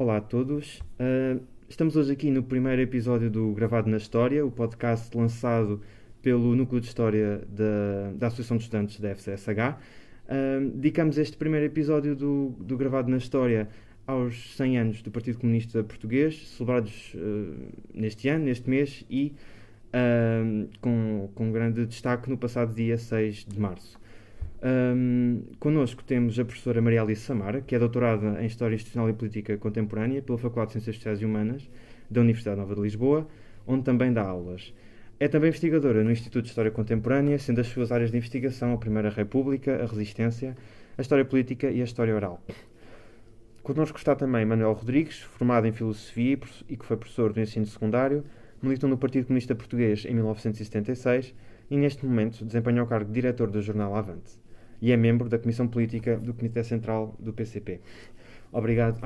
Olá a todos. Estamos hoje aqui no primeiro episódio do Gravado na História, o podcast lançado pelo Núcleo de História da Associação de Estudantes da FCSH. Dedicamos este primeiro episódio do Gravado na História aos 100 anos do Partido Comunista Português, celebrados neste ano, neste mês, e com grande destaque no passado dia 6 de março. Connosco temos a professora Maria Alice Samara, que é doutorada em História Institucional e Política Contemporânea pela Faculdade de Ciências Sociais e Humanas da Universidade Nova de Lisboa, onde também dá aulas. É também investigadora no Instituto de História Contemporânea, sendo as suas áreas de investigação a Primeira República, a Resistência, a História Política e a História Oral. Connosco está também Manuel Rodrigues, formado em Filosofia e que foi professor do ensino secundário, militou no Partido Comunista Português em 1976 e neste momento desempenha o cargo de diretor do Jornal Avante. E é membro da Comissão Política do Comitê Central do PCP. Obrigado.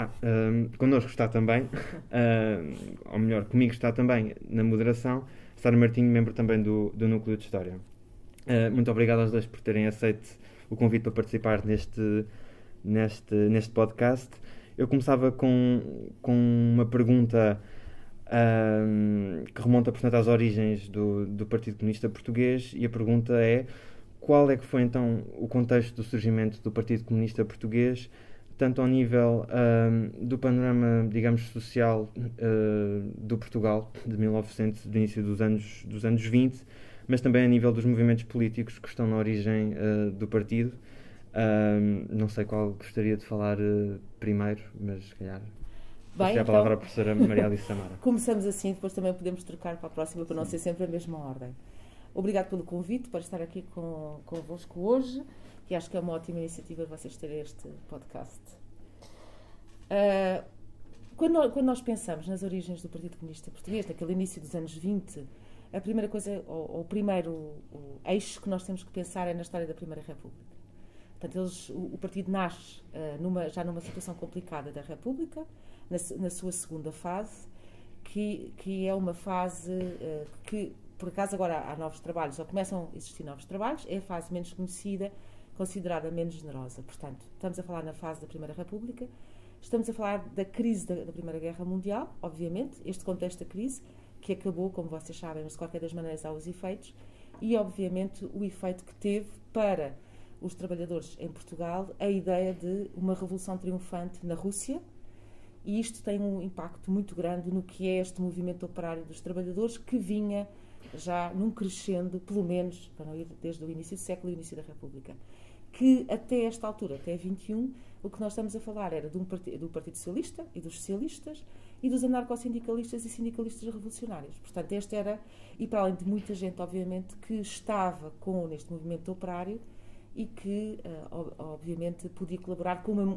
Connosco está também, ou melhor, comigo está também na moderação, Sara Martinho, membro também do Núcleo de História. Muito obrigado aos dois por terem aceito o convite para participar neste podcast. Eu começava com uma pergunta que remonta, portanto, às origens do Partido Comunista Português, e a pergunta é: qual é que foi então o contexto do surgimento do Partido Comunista Português, tanto ao nível do panorama, digamos, social do Portugal do início dos anos 20, mas também a nível dos movimentos políticos que estão na origem do partido? Não sei qual gostaria de falar primeiro, mas se calhar... Bem, então, a palavra à professora Maria Alice Samara. Começamos assim, depois também podemos trocar para a próxima, para não ser sempre a mesma ordem. Obrigado pelo convite para estar aqui convosco hoje, e acho que é uma ótima iniciativa vocês terem este podcast. Quando nós pensamos nas origens do Partido Comunista Português, naquele início dos anos 20, a primeira coisa, ou o primeiro eixo que nós temos que pensar é na história da Primeira República. Portanto, o partido nasce já numa situação complicada da República, na sua segunda fase, que é uma fase que, por acaso, agora há novos trabalhos, ou começam a existir novos trabalhos, é a fase menos conhecida, considerada menos generosa. Portanto, estamos a falar na fase da Primeira República, estamos a falar da crise da Primeira Guerra Mundial, obviamente, este contexto da crise, que acabou, como vocês sabem, mas de qualquer das maneiras há os efeitos, e obviamente o efeito que teve para os trabalhadores em Portugal, a ideia de uma revolução triunfante na Rússia, e isto tem um impacto muito grande no que é este movimento operário dos trabalhadores, que vinha já num crescendo, pelo menos, para não ir desde o início do século e o início da República, que até esta altura, até 21, o que nós estamos a falar era do Partido Socialista e dos socialistas e dos anarcossindicalistas e sindicalistas revolucionários. Portanto, esta era, e para além de muita gente, obviamente, que estava neste movimento operário, e que, obviamente, podia colaborar com um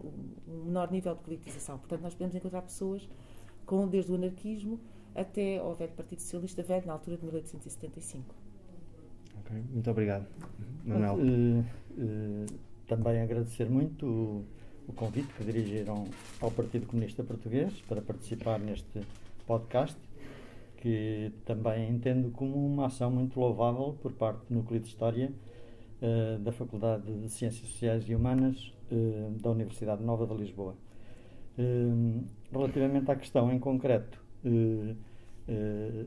menor nível de politização. Portanto, nós podemos encontrar pessoas desde o anarquismo até ao velho Partido Socialista, velho na altura de 1875. Ok, muito obrigado. Manuel. Também agradecer muito o convite que dirigiram ao Partido Comunista Português para participar neste podcast, que também entendo como uma ação muito louvável por parte do Núcleo de História da Faculdade de Ciências Sociais e Humanas da Universidade Nova de Lisboa. Relativamente à questão em concreto,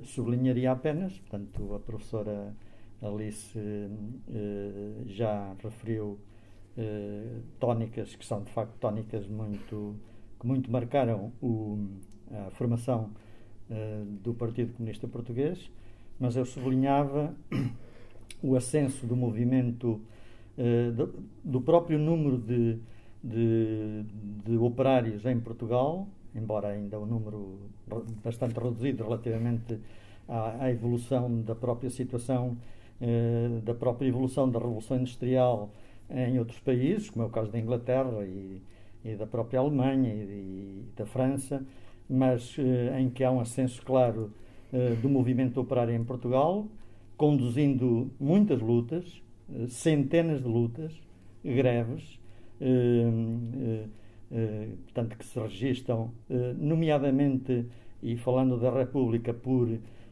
sublinharia apenas, portanto, a professora Alice já referiu tónicas que são, de facto, tónicas que muito marcaram a formação do Partido Comunista Português, mas eu sublinhava o ascenso do movimento, do próprio número de operários em Portugal, embora ainda um número bastante reduzido relativamente à evolução da própria situação, da própria evolução da Revolução Industrial em outros países, como é o caso da Inglaterra e da própria Alemanha e da França, mas em que há um ascenso claro do movimento operário em Portugal, conduzindo muitas lutas, centenas de lutas, greves, portanto, que se registam, nomeadamente, e falando da República, por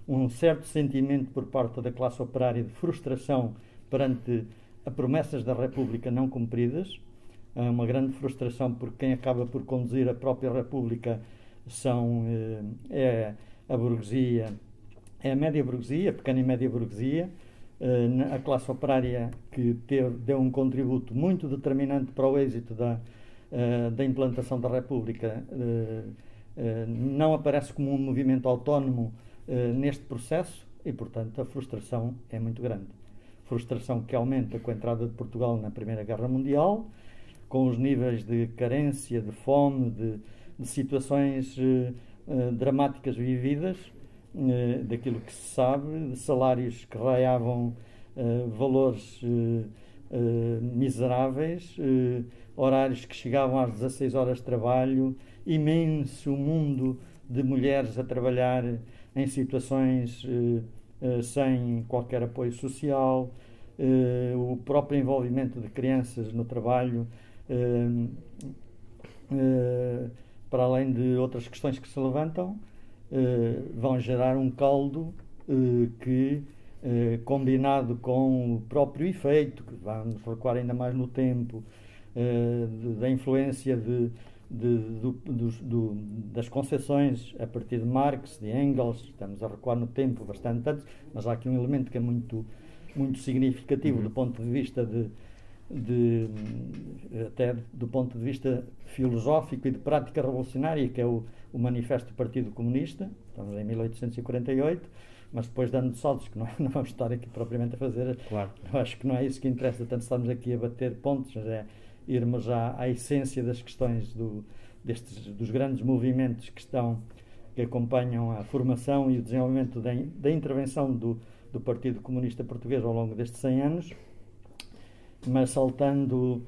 um certo sentimento por parte da classe operária de frustração perante as promessas da República não cumpridas, uma grande frustração por quem acaba por conduzir a própria República são a burguesia, é a média burguesia, a pequena e média burguesia, a classe operária que deu um contributo muito determinante para o êxito da implantação da República, não aparece como um movimento autónomo neste processo e, portanto, a frustração é muito grande. Frustração que aumenta com a entrada de Portugal na Primeira Guerra Mundial, com os níveis de carência, de fome, de situações dramáticas vividas, daquilo que se sabe, de salários que raiavam valores miseráveis, horários que chegavam às 16 horas de trabalho, imenso mundo de mulheres a trabalhar em situações sem qualquer apoio social, o próprio envolvimento de crianças no trabalho, para além de outras questões que se levantam, vão gerar um caldo que, combinado com o próprio efeito, que vamos recuar ainda mais no tempo, da influência das concessões a partir de Marx, de Engels, estamos a recuar no tempo bastante antes, mas há aqui um elemento que é muito, muito significativo do ponto de vista até do ponto de vista filosófico e de prática revolucionária, que é o manifesto do Partido Comunista. Estamos em 1848, mas depois dando saltos, que não vamos estar aqui propriamente a fazer. Claro. Eu acho que não é isso que interessa, tanto estamos aqui a bater pontos, mas é irmos à essência das questões dos grandes movimentos que acompanham a formação e o desenvolvimento da intervenção do Partido Comunista Português ao longo destes 100 anos, mas saltando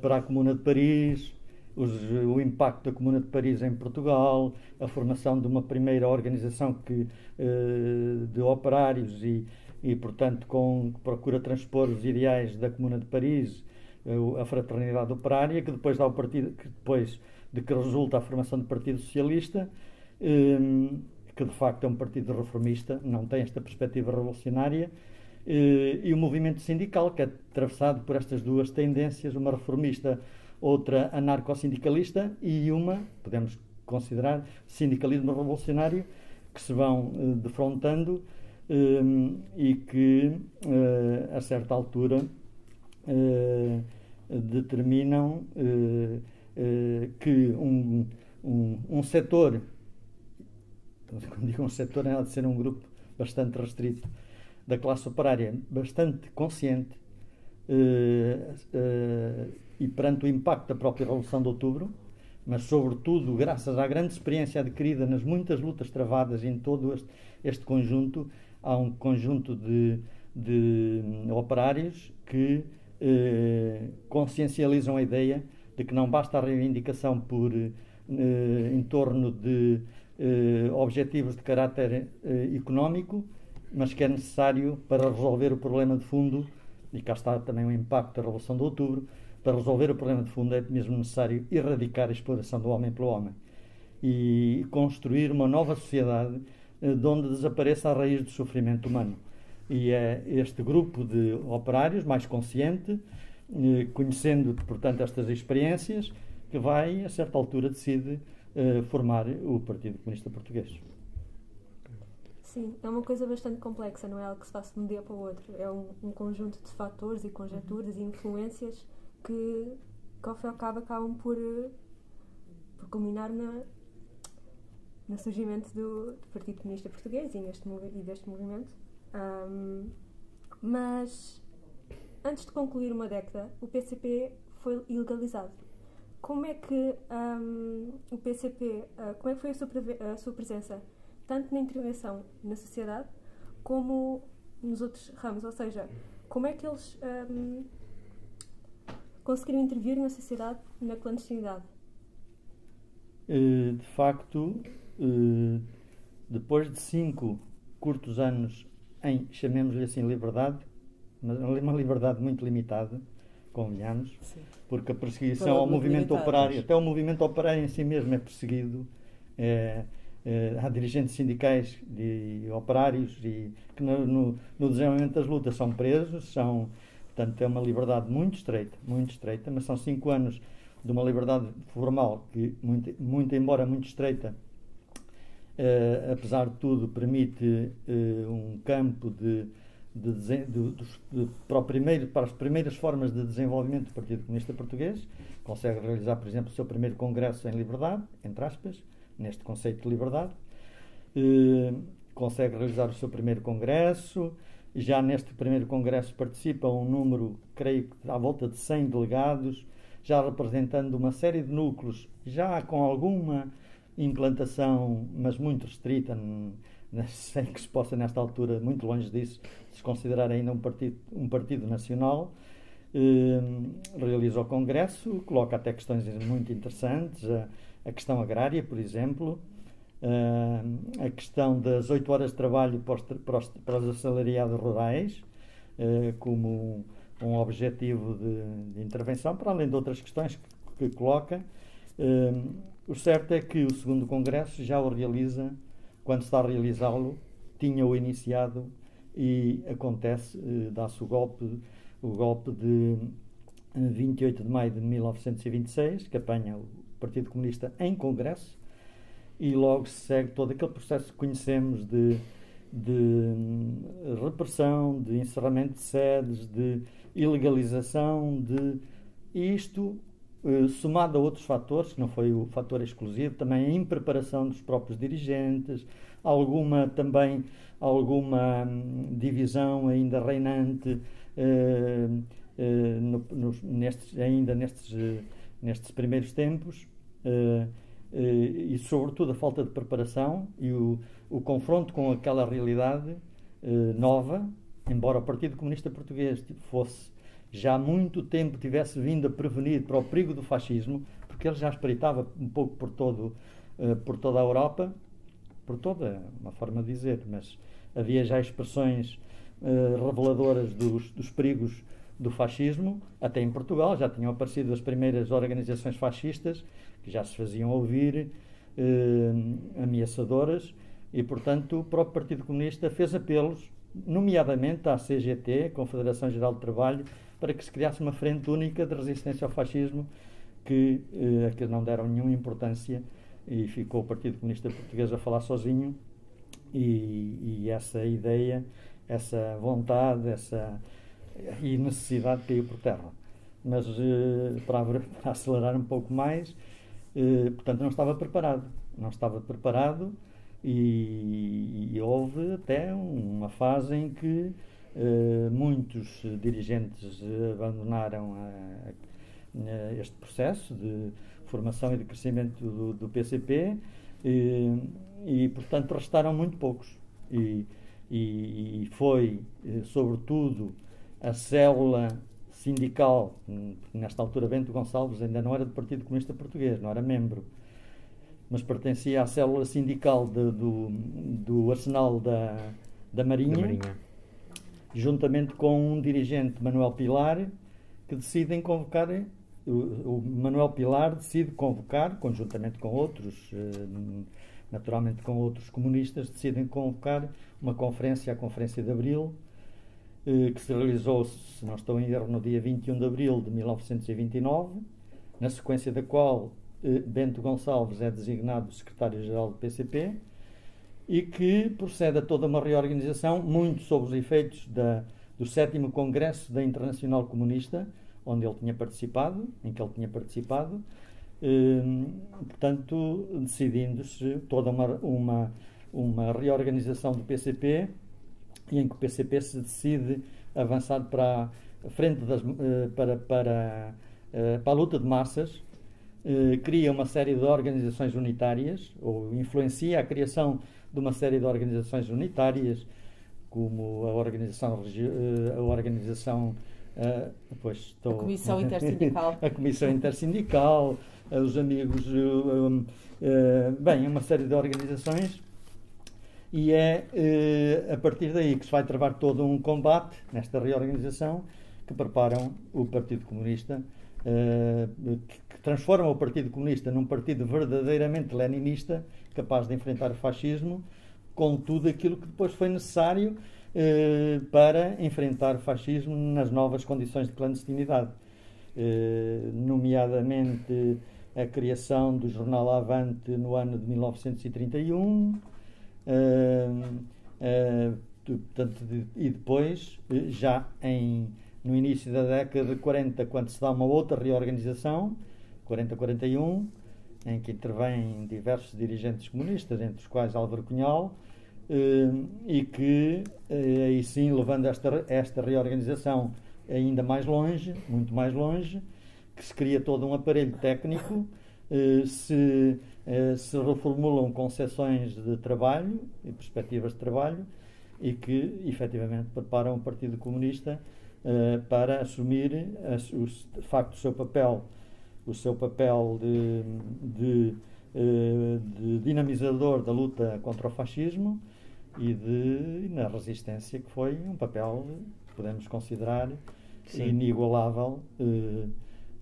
para a Comuna de Paris, o impacto da Comuna de Paris em Portugal, a formação de uma primeira organização de operários e portanto, que procura transpor os ideais da Comuna de Paris, a fraternidade operária, que depois dá o partido, que depois de que resulta a formação do Partido Socialista, que de facto é um partido reformista, não tem esta perspectiva revolucionária, e o movimento sindical, que é atravessado por estas duas tendências, uma reformista, outra anarco-sindicalista, e uma, podemos considerar, sindicalismo revolucionário, que se vão defrontando e que, a certa altura, determinam que um setor, quando digo um setor, não é de ser um grupo bastante restrito da classe operária, bastante consciente e perante o impacto da própria Revolução de Outubro, mas sobretudo graças à grande experiência adquirida nas muitas lutas travadas em todo este conjunto, há um conjunto de operários que consciencializam a ideia de que não basta a reivindicação em torno de objetivos de caráter económico, mas que é necessário para resolver o problema de fundo, e cá está também o impacto da Revolução de Outubro, para resolver o problema de fundo é mesmo necessário erradicar a exploração do homem pelo homem e construir uma nova sociedade de onde desapareça a raiz do sofrimento humano. E é este grupo de operários mais consciente, conhecendo, portanto, estas experiências, que vai, a certa altura, decide formar o Partido Comunista Português. Sim, é uma coisa bastante complexa, não é algo que se faça de um dia para o outro. É um conjunto de fatores e conjecturas e influências que ao fim e ao cabo, acabam por culminar no surgimento do Partido Comunista Português e deste movimento. Mas antes de concluir uma década, o PCP foi ilegalizado. Como é que o PCP, como é que foi a sua presença tanto na intervenção na sociedade como nos outros ramos? Ou seja, como é que eles conseguiram intervir na sociedade, na clandestinidade? De facto, depois de 5 curtos anos em, chamemos-lhe assim, liberdade, mas uma liberdade muito limitada, convenhamos, sim, porque a perseguição ao movimento operário, até o movimento operário em si mesmo é perseguido, há dirigentes sindicais de operários que no desenvolvimento das lutas são presos, portanto é uma liberdade muito estreita, mas são 5 anos de uma liberdade formal que, muito embora muito estreita, apesar de tudo, permite um campo para as primeiras formas de desenvolvimento do Partido Comunista Português. Consegue realizar, por exemplo, o seu primeiro congresso em liberdade, entre aspas, neste conceito de liberdade. Consegue realizar o seu primeiro congresso. Já neste primeiro congresso participa um número, creio que à volta de 100 delegados, já representando uma série de núcleos, já com alguma implantação, mas muito restrita, sem que se possa, nesta altura, muito longe disso, se considerar ainda um partido nacional. Realiza o congresso, coloca até questões muito interessantes, a questão agrária, por exemplo, a questão das 8 horas de trabalho para os assalariados rurais, como um objetivo de intervenção, para além de outras questões que coloca. O certo é que o segundo congresso já o realiza, quando está a realizá-lo, tinha-o iniciado, e acontece, dá-se o golpe de 28 de maio de 1926, que apanha o Partido Comunista em congresso, e logo se segue todo aquele processo que conhecemos de repressão, de encerramento de sedes, de ilegalização, isto somado a outros fatores, que não foi o fator exclusivo, também a impreparação dos próprios dirigentes, alguma divisão ainda reinante nestes primeiros tempos, e sobretudo a falta de preparação e o confronto com aquela realidade nova. Embora o Partido Comunista Português fosse já há muito tempo tivesse vindo a prevenir para o perigo do fascismo, porque ele já espreitava um pouco por toda a Europa, por toda, uma forma de dizer, mas havia já expressões reveladoras dos perigos do fascismo. Até em Portugal já tinham aparecido as primeiras organizações fascistas, que já se faziam ouvir, ameaçadoras, e, portanto, o próprio Partido Comunista fez apelos, nomeadamente à CGT, Confederação Geral de Trabalho, para que se criasse uma frente única de resistência ao fascismo, que não deram nenhuma importância, e ficou o Partido Comunista Português a falar sozinho, e essa ideia, essa vontade, e necessidade caiu por terra. Mas, para acelerar um pouco mais, portanto, não estava preparado, e houve até uma fase em que muitos dirigentes abandonaram este processo de formação e de crescimento do PCP, e portanto restaram muito poucos, e foi sobretudo a célula sindical, nesta altura Bento Gonçalves ainda não era do Partido Comunista Português, não era membro, mas pertencia à célula sindical do Arsenal da Marinha, juntamente com um dirigente, Manuel Pilar, que decidem convocar, o Manuel Pilar decide convocar, conjuntamente com outros, naturalmente com outros comunistas, decidem convocar uma conferência, a Conferência de Abril, que se realizou, se não estou em erro, no dia 21 de Abril de 1929, na sequência da qual Bento Gonçalves é designado secretário-geral do PCP, e que procede a toda uma reorganização, muito sob os efeitos do 7º Congresso da Internacional Comunista, em que ele tinha participado, portanto, decidindo-se toda uma reorganização do PCP, e em que o PCP se decide avançar para a frente para a luta de massas. Cria uma série de organizações unitárias, ou influencia a criação de uma série de organizações unitárias, como a Comissão Intersindical. A Comissão Intersindical, os amigos, uma série de organizações, e é a partir daí que se vai travar todo um combate nesta reorganização, que preparam o Partido Comunista, que transforma o Partido Comunista num partido verdadeiramente leninista, capaz de enfrentar o fascismo, com tudo aquilo que depois foi necessário para enfrentar o fascismo nas novas condições de clandestinidade. nomeadamente a criação do Jornal Avante no ano de 1931, portanto, e depois, já no início da década de 40, quando se dá uma outra reorganização, 40-41, em que intervêm diversos dirigentes comunistas, entre os quais Álvaro Cunhal, e que, aí sim, levando esta reorganização ainda mais longe, muito mais longe, que se cria todo um aparelho técnico, se reformulam concepções de trabalho e perspectivas de trabalho, e que, efetivamente, preparam o Partido Comunista para assumir, de facto, o seu papel de dinamizador da luta contra o fascismo e na resistência, que foi um papel, podemos considerar, sim, inigualável,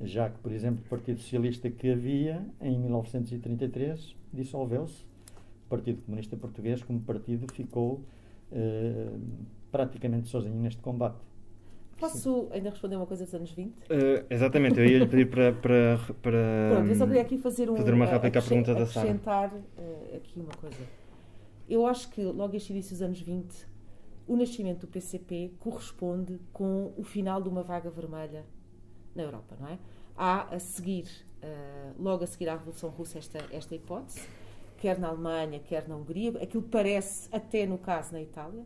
já que, por exemplo, o Partido Socialista que havia, em 1933, dissolveu-se. O Partido Comunista Português, como partido, ficou praticamente sozinho neste combate. Posso ainda responder uma coisa dos anos 20? Exatamente, eu ia-lhe pedir para pronto, eu só queria aqui fazer uma rápida pergunta da Sara. Acrescentar aqui uma coisa. Eu acho que logo este início dos anos 20, o nascimento do PCP corresponde com o final de uma vaga vermelha na Europa, não é? Há a seguir, logo a seguir à Revolução Russa, esta hipótese, quer na Alemanha, quer na Hungria, aquilo parece até no caso na Itália.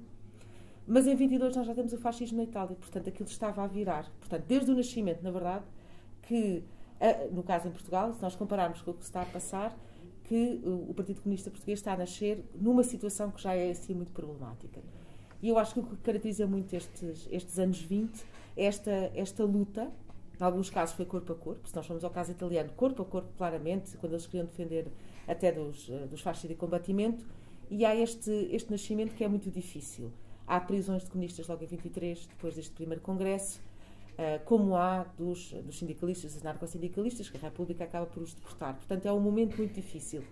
Mas em 22 nós já temos o fascismo na Itália, portanto aquilo estava a virar. Portanto, desde o nascimento, na verdade, que, no caso em Portugal, se nós compararmos com o que se está a passar, que o Partido Comunista Português está a nascer numa situação que já é assim muito problemática. E eu acho que o que caracteriza muito estes anos 20 é esta luta, em alguns casos foi corpo a corpo, se nós formos ao caso italiano, corpo a corpo, claramente, quando eles queriam defender até dos fascistas de combatimento, e há este nascimento que é muito difícil. Há prisões de comunistas logo em 23, depois deste primeiro congresso, como há dos sindicalistas, dos anarcossindicalistas, que a República acaba por os deportar. Portanto, é um momento muito difícil.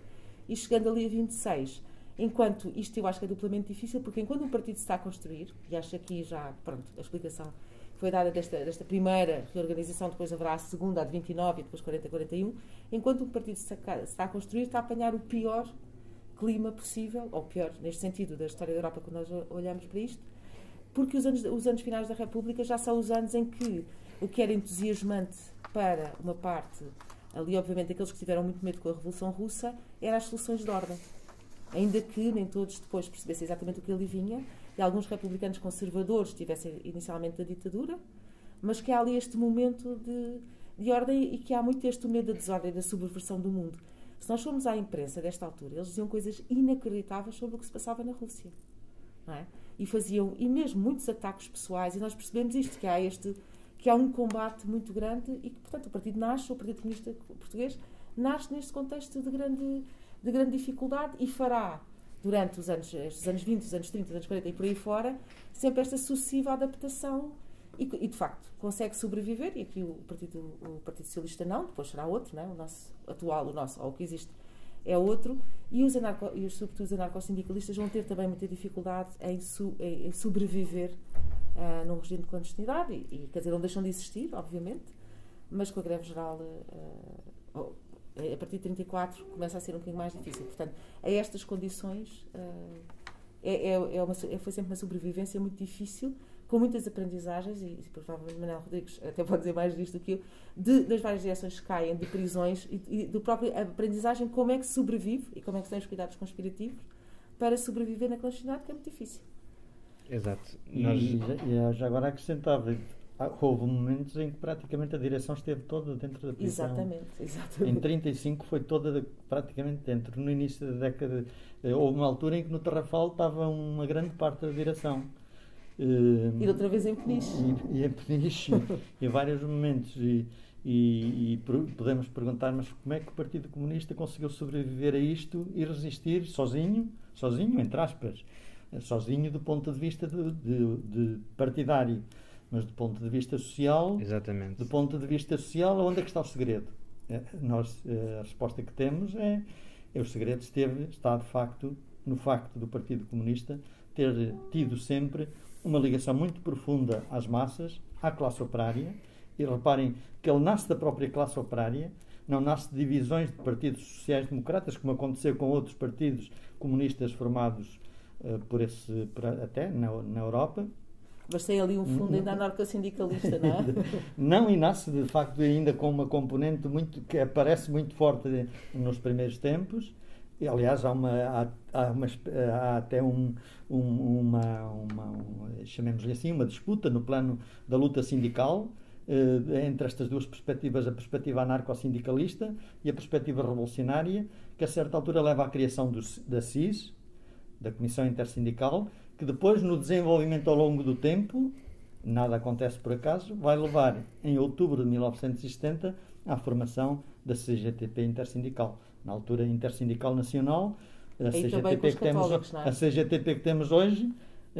E chegando ali a 26, enquanto isto eu acho que é duplamente difícil, porque enquanto um partido se está a construir, e acho que aqui já, pronto, a explicação foi dada desta primeira reorganização, depois haverá a segunda, a de 29 e depois 40, 41, enquanto um partido se está a construir, está a apanhar o pior clima possível, ou pior, neste sentido, da história da Europa, quando nós olhamos para isto, porque os anos finais da República já são os anos em que o que era entusiasmante para uma parte, ali obviamente aqueles que tiveram muito medo com a Revolução Russa, eram as soluções de ordem. Ainda que nem todos depois percebessem exatamente o que ali vinha, e alguns republicanos conservadores tivessem inicialmente da ditadura, mas que há ali este momento de ordem e que há muito este medo da desordem, da subversão do mundo. Se nós formos à imprensa desta altura, eles diziam coisas inacreditáveis sobre o que se passava na Rússia, não é? E faziam, e mesmo muitos ataques pessoais, e nós percebemos isto, que há um combate muito grande e que, portanto, o Partido Comunista Português nasce neste contexto de grande dificuldade e fará, durante estes anos 20, os anos 30, os anos 40 e por aí fora, sempre esta sucessiva adaptação e de facto, consegue sobreviver, e aqui o Partido Socialista não, depois será outro, não é? O nosso atual, ou o que existe, é outro, e sobretudo os anarcossindicalistas vão ter também muita dificuldade em sobreviver num regime de clandestinidade, e quer dizer, não deixam de existir, obviamente, mas com a greve geral, a partir de 34, começa a ser um bocadinho mais difícil. Portanto, a estas condições, foi sempre uma sobrevivência muito difícil, com muitas aprendizagens, e provavelmente Manuel Rodrigues até pode dizer mais disto do que eu, das várias direções que caem, de prisões, e do próprio aprendizagem, como é que se sobrevive, e como é que se tem os cuidados conspirativos, para sobreviver na clandestinidade, que é muito difícil. Exato. E agora acrescentava, houve momentos em que praticamente a direção esteve toda dentro da prisão. Exatamente. Em 35 foi toda praticamente dentro. No início da década, houve uma altura em que no Tarrafal estava uma grande parte da direção. E outra vez em Peniche. E em Peniche, em vários momentos. E podemos perguntar, mas como é que o Partido Comunista conseguiu sobreviver a isto e resistir sozinho, entre aspas, sozinho do ponto de vista de partidário, mas do ponto de vista social. Exatamente. Do ponto de vista social, onde é que está o segredo? Nós, a resposta que temos é o segredo está de facto no facto do Partido Comunista ter tido sempre uma ligação muito profunda às massas, à classe operária, E reparem que ele nasce da própria classe operária, não nasce de divisões de partidos sociais-democratas, como aconteceu com outros partidos comunistas formados até na Europa. Mas tem ali um fundo ainda anarco-sindicalista, não é? Não, e nasce, de facto, ainda com uma componente que aparece muito forte nos primeiros tempos. E, aliás, há até chamemos-lhe assim, uma disputa no plano da luta sindical entre estas duas perspectivas, a perspectiva anarco-sindicalista e a perspectiva revolucionária, que a certa altura leva à criação da CIS, da Comissão Intersindical, que depois, no desenvolvimento ao longo do tempo, nada acontece por acaso, vai levar, em outubro de 1970, à formação da CGTP Intersindical. Na altura, Intersindical Nacional, a CGTP que temos hoje,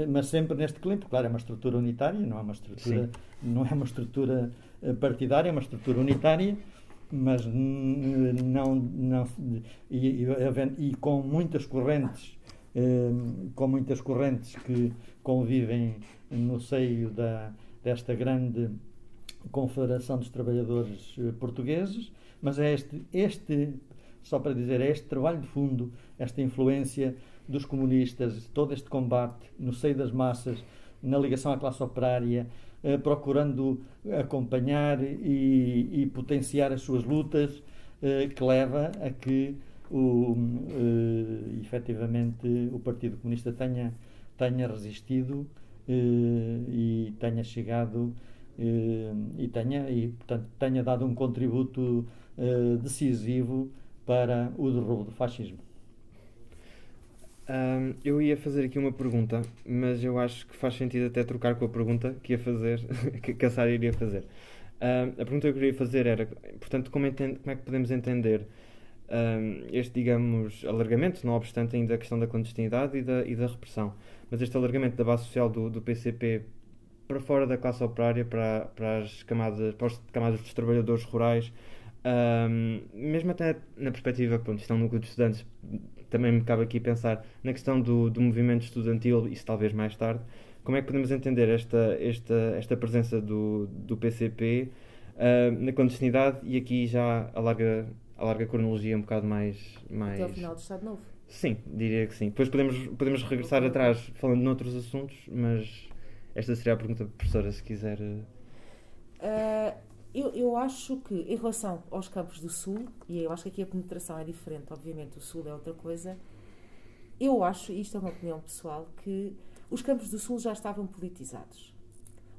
mas sempre neste clima, claro, é uma estrutura unitária, não é uma estrutura partidária, é uma estrutura unitária, mas não, e com muitas correntes que convivem no seio desta grande Confederação dos Trabalhadores Portugueses, mas é este trabalho de fundo, esta influência dos comunistas, todo este combate no seio das massas, na ligação à classe operária, procurando acompanhar e potenciar as suas lutas, que leva a que efetivamente o Partido Comunista tenha resistido e tenha chegado portanto, tenha dado um contributo decisivo para o derrubo do fascismo. Eu ia fazer aqui uma pergunta, mas eu acho que faz sentido até trocar com a pergunta que ia fazer, que a Sara iria fazer. A pergunta que eu queria fazer era, portanto, como é que podemos entender este, digamos, alargamento, não obstante ainda a questão da clandestinidade e da repressão, mas este alargamento da base social do PCP para fora da classe operária, para as camadas dos trabalhadores rurais, mesmo até na perspectiva, pronto, isto é um núcleo de estudantes, também me cabe aqui pensar na questão do movimento estudantil, isso talvez mais tarde. Como é que podemos entender esta presença do PCP na clandestinidade, e aqui já alarga a cronologia um bocado mais... Até ao final do Estado Novo. Sim, diria que sim. Depois podemos regressar atrás falando noutros assuntos, mas esta seria a pergunta, professora, se quiser. Eu acho que, em relação aos campos do Sul, e eu acho que aqui a penetração é diferente, obviamente o Sul é outra coisa, eu acho, e isto é uma opinião pessoal, que os campos do Sul já estavam politizados.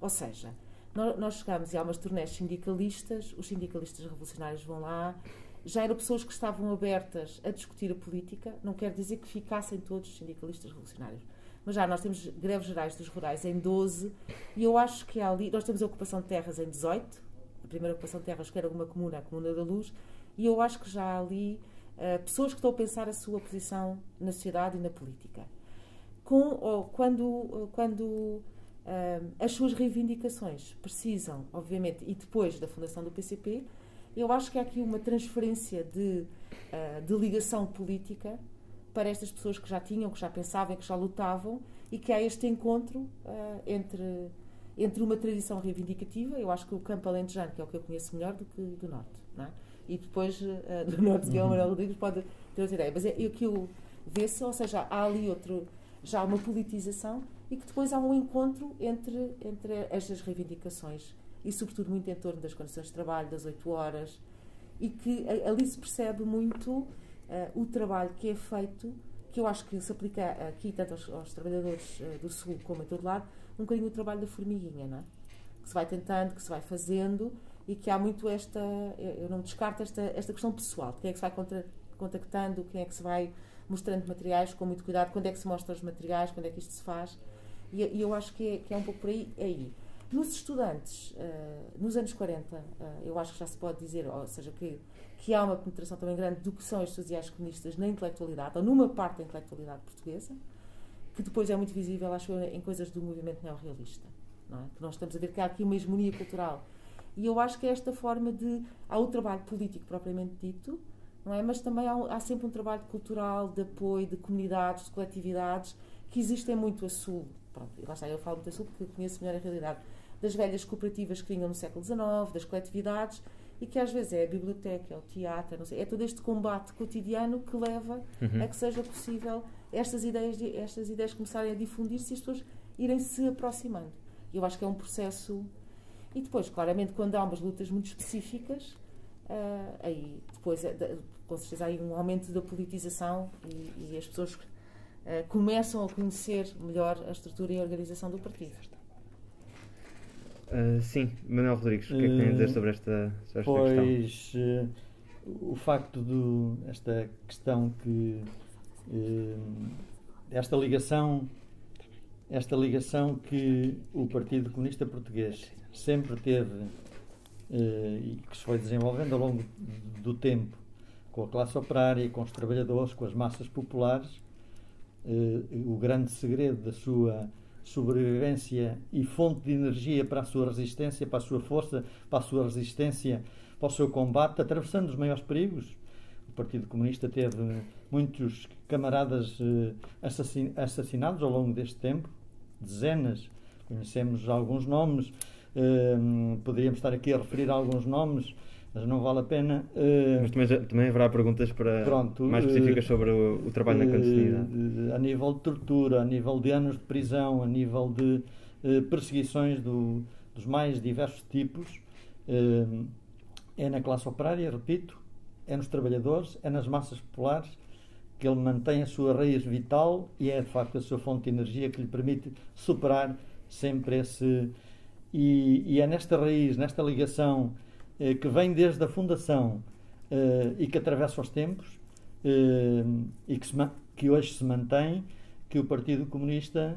Ou seja, nós chegámos e há umas turnés sindicalistas, os sindicalistas revolucionários vão lá. Já eram pessoas que estavam abertas a discutir a política, não quer dizer que ficassem todos sindicalistas revolucionários. Mas já nós temos greves gerais dos rurais em 12, e eu acho que há ali... Nós temos a ocupação de terras em 18, a primeira ocupação de terras que era uma comuna, a Comuna da Luz, e eu acho que já há ali pessoas que estão a pensar a sua posição na sociedade e na política. As suas reivindicações precisam, obviamente, e depois da fundação do PCP, eu acho que há aqui uma transferência de ligação política para estas pessoas que já tinham, que já pensavam, que já lutavam, e que há este encontro entre uma tradição reivindicativa. Eu acho que o campo alentejano, que é o que eu conheço melhor, do que do Norte, não é? E depois do Norte, que é o Manuel Rodrigues, pode ter outra ideia. Mas é o que eu vejo, ou seja, há ali já uma politização, e que depois há um encontro entre estas reivindicações, e sobretudo muito em torno das condições de trabalho, das 8 horas, e que ali se percebe muito o trabalho que é feito, que eu acho que se aplica aqui tanto aos trabalhadores do Sul como a todo lado, um bocadinho o trabalho da formiguinha, não é? Que se vai tentando, que se vai fazendo, e que há muito esta, eu não descarto esta questão pessoal, quem é que se vai contactando, quem é que se vai mostrando materiais com muito cuidado, quando é que se mostra os materiais, quando é que isto se faz, e eu acho que é um pouco por aí. Nos estudantes, nos anos 40, eu acho que já se pode dizer, ou seja, que há uma penetração também grande do que são estes ideais comunistas na intelectualidade, ou numa parte da intelectualidade portuguesa, que depois é muito visível, acho eu, em coisas do movimento neorrealista, não é? Que nós estamos a ver que há aqui uma hegemonia cultural. E eu acho que é esta forma de... Há o trabalho político propriamente dito, não é? Mas também há sempre um trabalho cultural, de apoio, de comunidades, de coletividades, que existem muito a Sul. Pronto, lá está, eu falo muito a Sul porque conheço melhor a realidade. das velhas cooperativas que vinham no século XIX, das coletividades, e que às vezes é a biblioteca, é o teatro, não sei, é todo este combate cotidiano que leva a que seja possível estas ideias começarem a difundir-se e as pessoas irem se aproximando. Eu acho que é um processo... E depois, claramente, quando há umas lutas muito específicas, aí depois, com certeza, há aí um aumento da politização e as pessoas começam a conhecer melhor a estrutura e a organização do partido. Sim, Manuel Rodrigues, o que é que tem a dizer sobre esta questão? Pois, o facto de esta questão que... esta ligação que o Partido Comunista Português sempre teve e que se foi desenvolvendo ao longo do tempo com a classe operária, com os trabalhadores, com as massas populares, o grande segredo da sua sobrevivência e fonte de energia para a sua resistência, para a sua força, para a sua resistência, para o seu combate, atravessando os maiores perigos. O Partido Comunista teve muitos camaradas assassinados ao longo deste tempo, dezenas. Conhecemos alguns nomes, poderíamos estar aqui a referir alguns nomes, mas não vale a pena. Mas também haverá perguntas mais específicas sobre o trabalho na clandestinidade. A nível de tortura, a nível de anos de prisão, a nível de perseguições dos mais diversos tipos, é na classe operária, repito, é nos trabalhadores, é nas massas populares que ele mantém a sua raiz vital e é, de facto, a sua fonte de energia que lhe permite superar sempre esse... E é nesta raiz, nesta ligação que vem desde a fundação e que atravessa os tempos e que hoje se mantém, que o Partido Comunista,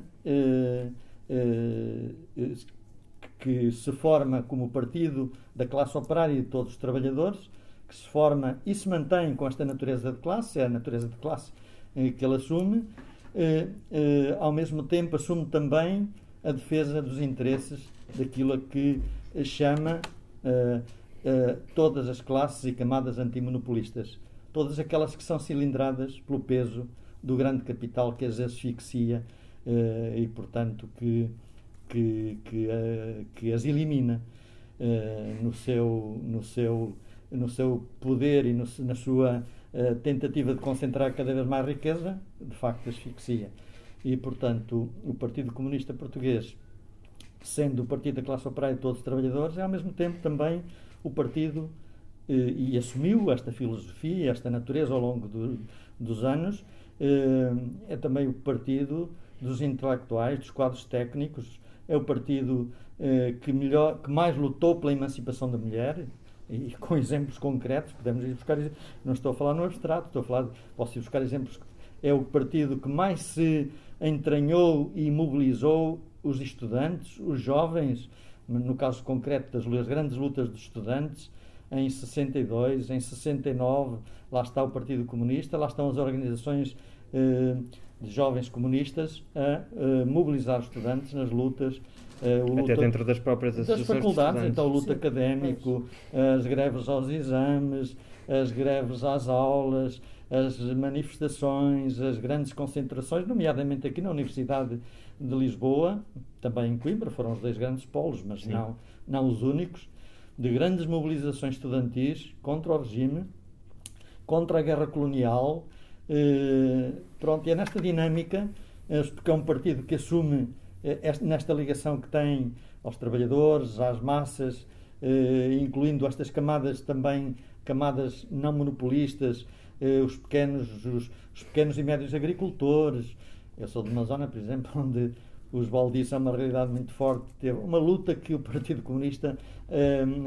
que se forma como partido da classe operária e de todos os trabalhadores, que se forma e se mantém com esta natureza de classe, é a natureza de classe que ele assume, ao mesmo tempo assume também a defesa dos interesses daquilo a que chama todas as classes e camadas antimonopolistas, todas aquelas que são cilindradas pelo peso do grande capital que as asfixia e, portanto, que as elimina no seu poder e na sua tentativa de concentrar cada vez mais riqueza, de facto asfixia. E, portanto, o Partido Comunista Português, sendo o partido da classe operária de todos os trabalhadores, é ao mesmo tempo também o partido, e assumiu esta filosofia, esta natureza ao longo dos anos, é também o partido dos intelectuais, dos quadros técnicos, é o partido que mais lutou pela emancipação da mulher, e com exemplos concretos, podemos ir buscar, não estou a falar no abstrato, posso ir buscar exemplos. É o partido que mais se entranhou e mobilizou os estudantes, os jovens, no caso concreto das grandes lutas dos estudantes, em 62, em 69, lá está o Partido Comunista, lá estão as organizações de jovens comunistas a mobilizar os estudantes nas lutas. Até dentro das próprias associações das faculdades, então o luto académico, as greves aos exames, as greves às aulas, as manifestações, as grandes concentrações, nomeadamente aqui na Universidade de Lisboa, também em Coimbra, foram os dois grandes polos, mas não os únicos, de grandes mobilizações estudantis contra o regime, contra a guerra colonial. E é nesta dinâmica, porque é um partido que assume nesta ligação que tem aos trabalhadores, às massas, incluindo estas camadas também, camadas não monopolistas, os pequenos e médios agricultores. Eu sou de uma zona, por exemplo, onde os baldios são uma realidade muito forte. Teve uma luta que o Partido Comunista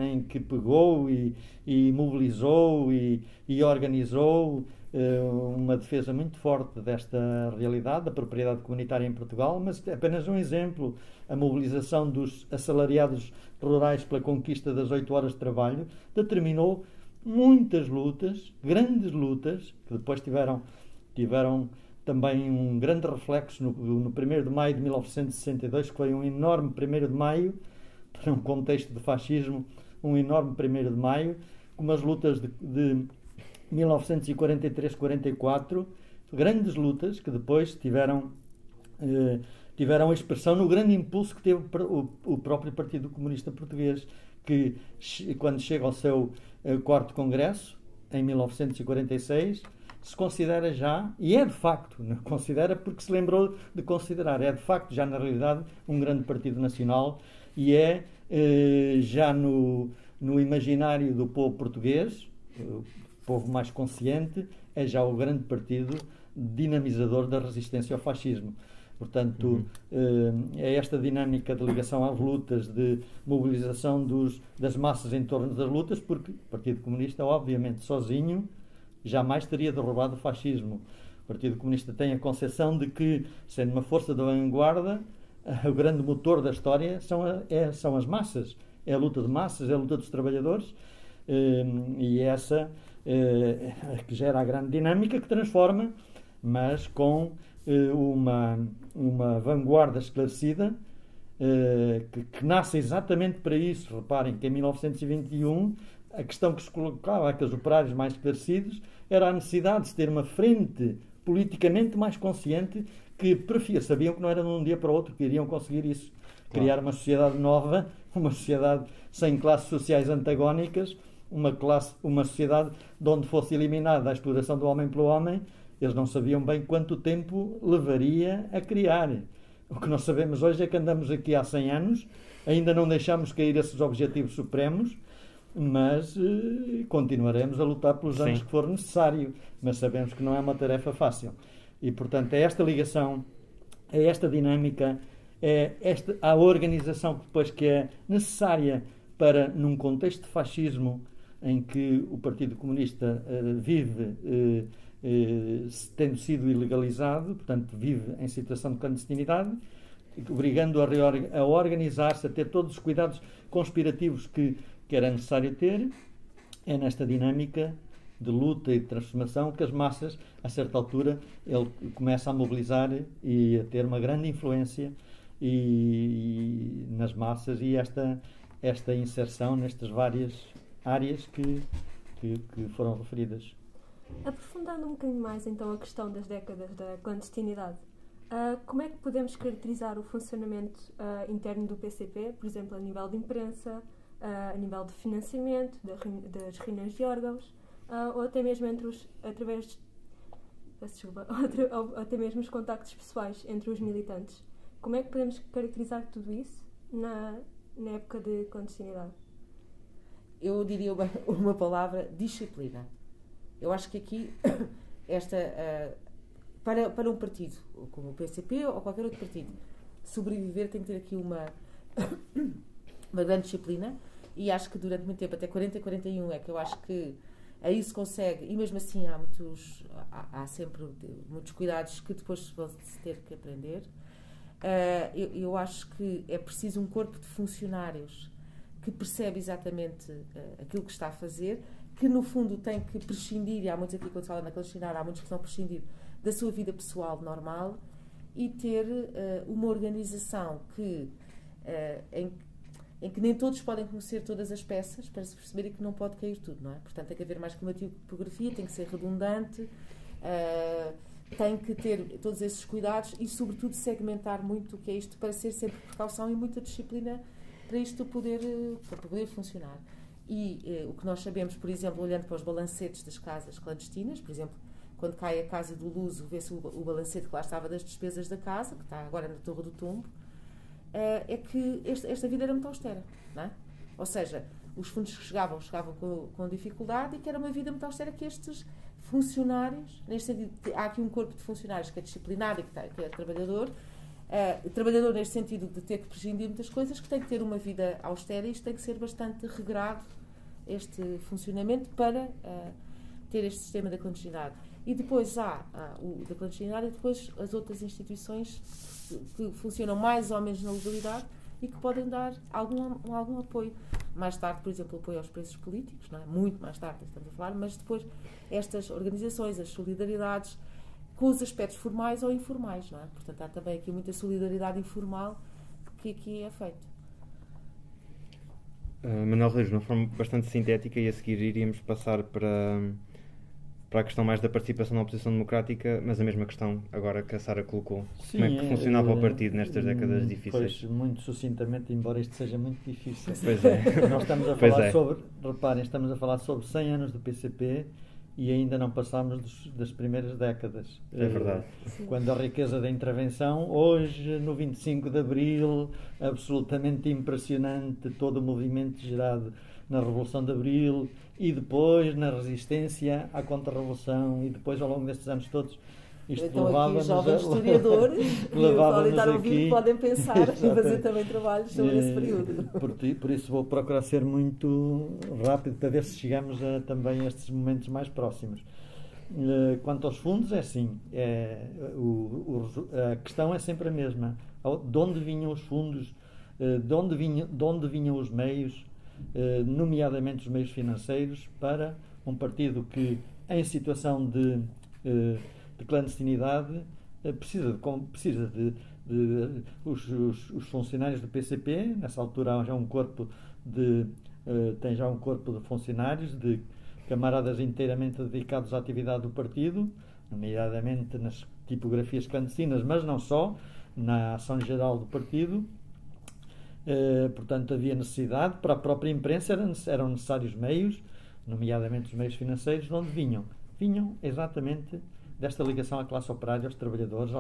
em que pegou e mobilizou e organizou uma defesa muito forte desta realidade, da propriedade comunitária em Portugal, mas é apenas um exemplo. A mobilização dos assalariados rurais pela conquista das 8 horas de trabalho determinou muitas lutas, grandes lutas, que depois tiveram também um grande reflexo no 1º de maio de 1962, que foi um enorme 1º de maio, para um contexto de fascismo, um enorme 1º de maio, com as lutas de 1943-44, grandes lutas que depois tiveram tiveram expressão no grande impulso que teve o próprio Partido Comunista Português, que quando chega ao seu quarto congresso, em 1946, se considera já, e é de facto, não considera porque se lembrou de considerar, é de facto já na realidade um grande partido nacional e é já no imaginário do povo português, o povo mais consciente, é já o grande partido dinamizador da resistência ao fascismo. Portanto, é esta dinâmica de ligação às lutas, de mobilização das massas em torno das lutas, porque o Partido Comunista, obviamente, sozinho, jamais teria derrubado o fascismo. O Partido Comunista tem a concepção de que, sendo uma força da vanguarda, o grande motor da história são as massas. É a luta de massas, é a luta dos trabalhadores, e essa que gera a grande dinâmica que transforma, mas com uma vanguarda esclarecida que nasce exatamente para isso. Reparem que em 1921 a questão que se colocava àqueles operários mais esclarecidos era a necessidade de ter uma frente politicamente mais consciente que sabiam que não era de um dia para o outro que iriam conseguir isso, criar uma sociedade nova, uma sociedade sem classes sociais antagónicas, uma sociedade de onde fosse eliminada a exploração do homem pelo homem. Eles não sabiam bem quanto tempo levaria a criar. O que nós sabemos hoje é que andamos aqui há 100 anos, ainda não deixamos cair esses objetivos supremos, mas continuaremos a lutar pelos anos que for necessário. Mas sabemos que não é uma tarefa fácil. E, portanto, é esta ligação, é esta dinâmica, é a organização que depois que é necessária para, num contexto de fascismo, em que o Partido Comunista vive... tendo sido ilegalizado, portanto vive em situação de clandestinidade, obrigando a organizar-se, a ter todos os cuidados conspirativos que era necessário ter. É nesta dinâmica de luta e de transformação que as massas, a certa altura, ele começa a mobilizar e a ter uma grande influência nas massas e esta inserção nestas várias áreas que foram referidas. Aprofundando um bocadinho mais, então, a questão das décadas da clandestinidade, como é que podemos caracterizar o funcionamento interno do PCP, por exemplo, a nível de imprensa, a nível de financiamento, das reuniões de órgãos, ou até mesmo até mesmo os contactos pessoais entre os militantes? Como é que podemos caracterizar tudo isso na época de clandestinidade? Eu diria uma palavra: disciplina. Eu acho que aqui, para um partido, como o PCP ou qualquer outro partido, sobreviver tem que ter aqui uma grande disciplina, e acho que durante muito tempo, até 40 e 41, é que eu acho que aí se consegue, e mesmo assim há sempre muitos cuidados que depois vão se ter que aprender. Eu acho que é preciso um corpo de funcionários que percebe exatamente aquilo que está a fazer, que no fundo tem que prescindir, e há muitos aqui quando se fala na clandestinidade, há muitos que estão a prescindir da sua vida pessoal normal, e ter uma organização em que nem todos podem conhecer todas as peças para se perceberem que não pode cair tudo, não é? Portanto, tem que haver mais que uma tipografia, tem que ser redundante, tem que ter todos esses cuidados e, sobretudo, segmentar muito o que é isto para ser sempre precaução e muita disciplina para isto poder funcionar. E o que nós sabemos, por exemplo, olhando para os balancetes das casas clandestinas, por exemplo, quando cai a casa do Luso, vê-se o balancete que lá estava das despesas da casa, que está agora na Torre do Tombo, é que esta vida era muito austera, não é? Ou seja, os fundos que chegavam com dificuldade, e que era uma vida muito austera que estes funcionários, neste sentido, há aqui um corpo de funcionários que é disciplinado e que é trabalhador, trabalhador neste sentido de ter que prescindir muitas coisas, que tem que ter uma vida austera, e isto tem que ser bastante regrado, este funcionamento, para ter este sistema da clandestinidade. E depois há o da clandestinidade, e depois as outras instituições que funcionam mais ou menos na legalidade e que podem dar algum apoio. Mais tarde, por exemplo, apoio aos presos políticos, não é? Muito mais tarde estamos a falar, mas depois estas organizações, as solidariedades, com os aspectos formais ou informais, não é? Portanto, há também aqui muita solidariedade informal que aqui é feita. Manuel Rodrigues, de uma forma bastante sintética, e a seguir iríamos passar para, para a questão mais da participação na oposição democrática, mas a mesma questão agora que a Sara colocou. Sim, como é que funcionava o partido nestas décadas difíceis? Pois, muito sucintamente, embora isto seja muito difícil. Pois é. Nós estamos a falar sobre, reparem, estamos a falar sobre 100 anos do PCP e ainda não passámos das primeiras décadas. É verdade. Quando a riqueza da intervenção, hoje, no 25 de Abril, absolutamente impressionante, todo o movimento gerado na Revolução de Abril e depois na resistência à contra-revolução e depois ao longo destes anos todos. Isto então aqui os jovens historiadores que podem estar ouvindo podem pensar e fazer também trabalhos sobre esse período. Por isso vou procurar ser muito rápido para ver se chegamos a, também a estes momentos mais próximos. Quanto aos fundos, é assim, a questão é sempre a mesma. De onde vinham os fundos? De onde vinham os meios? Nomeadamente os meios financeiros, para um partido que, em situação de clandestinidade, precisa de os funcionários do PCP. Nessa altura há já um corpo de funcionários, de camaradas inteiramente dedicados à atividade do partido, nomeadamente nas tipografias clandestinas, mas não só, na ação geral do partido. Portanto, havia necessidade, para a própria imprensa eram necessários meios, nomeadamente os meios financeiros. De onde vinham? Vinham exatamente desta ligação à classe operária, aos trabalhadores,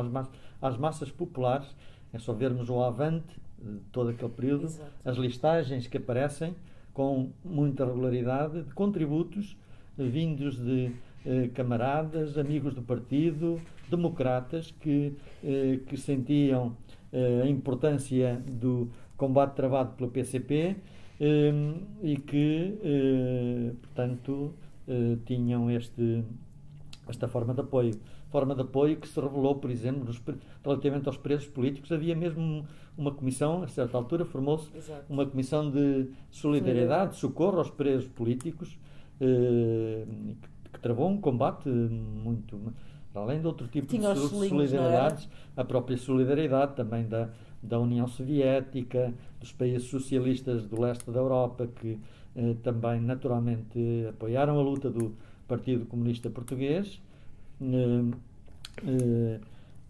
às massas populares. É só vermos o Avante, todo aquele período. Exato. As listagens que aparecem com muita regularidade de contributos vindos de camaradas, amigos do partido, democratas que sentiam a importância do combate travado pelo PCP e que, portanto, tinham esta forma de apoio. Forma de apoio que se revelou, por exemplo, relativamente aos presos políticos. Havia mesmo uma comissão, a certa altura formou-se uma comissão de solidariedade, de socorro aos presos políticos, que travou um combate muito... Além de outro tipo de solidariedades, a própria solidariedade também da União Soviética, dos países socialistas do leste da Europa, que também naturalmente apoiaram a luta do Partido Comunista Português.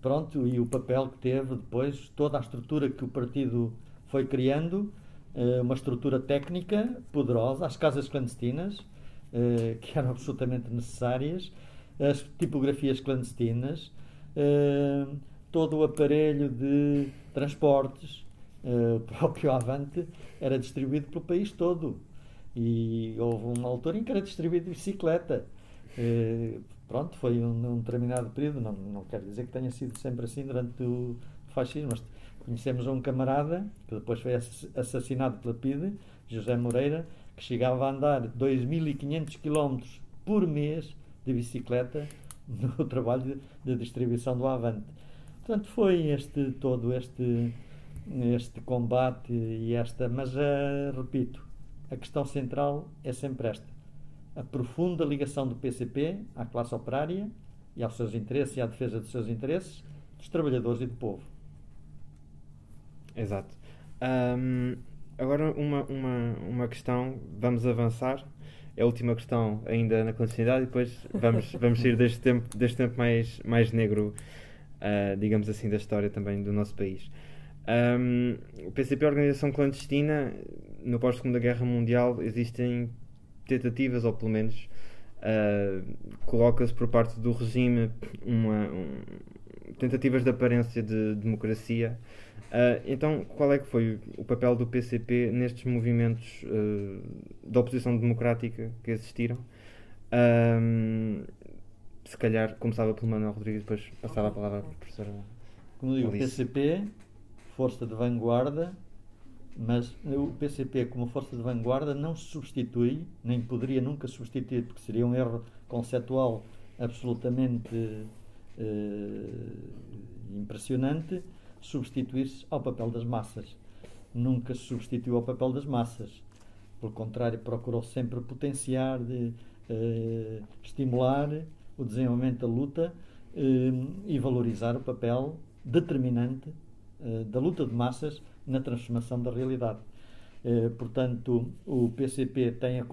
Pronto, e o papel que teve depois, toda a estrutura que o partido foi criando, uma estrutura técnica poderosa, as casas clandestinas, que eram absolutamente necessárias, as tipografias clandestinas, todo o aparelho de transportes. O próprio Avante era distribuído pelo país todo, e houve uma altura em que era distribuído de bicicleta. Pronto, foi um determinado período, não quero dizer que tenha sido sempre assim durante o fascismo, mas conhecemos um camarada que depois foi assassinado pela PIDE, José Moreira, que chegava a andar 2.500 km por mês de bicicleta no trabalho de distribuição do Avante. Portanto, foi todo este combate e esta... Mas, repito, a questão central é sempre esta. A profunda ligação do PCP à classe operária e aos seus interesses, e à defesa dos seus interesses, dos trabalhadores e do povo. Exato. Agora, uma questão. Vamos avançar. É a última questão ainda na clandestinidade e depois vamos sair deste tempo mais negro, digamos assim, da história também do nosso país. O PCP, a organização clandestina, no pós-Segunda Guerra Mundial existem tentativas, ou pelo menos coloca-se por parte do regime tentativas de aparência de democracia. Então, qual é que foi o papel do PCP nestes movimentos de oposição democrática que existiram? Se calhar começava pelo Manuel Rodrigues, depois passava a palavra à professora. Como digo, o PCP, força de vanguarda, mas o PCP como força de vanguarda não se substitui, nem poderia nunca substituir, porque seria um erro conceptual absolutamente impressionante, substituir-se ao papel das massas. Nunca se substituiu ao papel das massas. Pelo contrário, procurou sempre potenciar, estimular o desenvolvimento da luta e valorizar o papel determinante da luta de massas na transformação da realidade. Portanto, o PCP tinha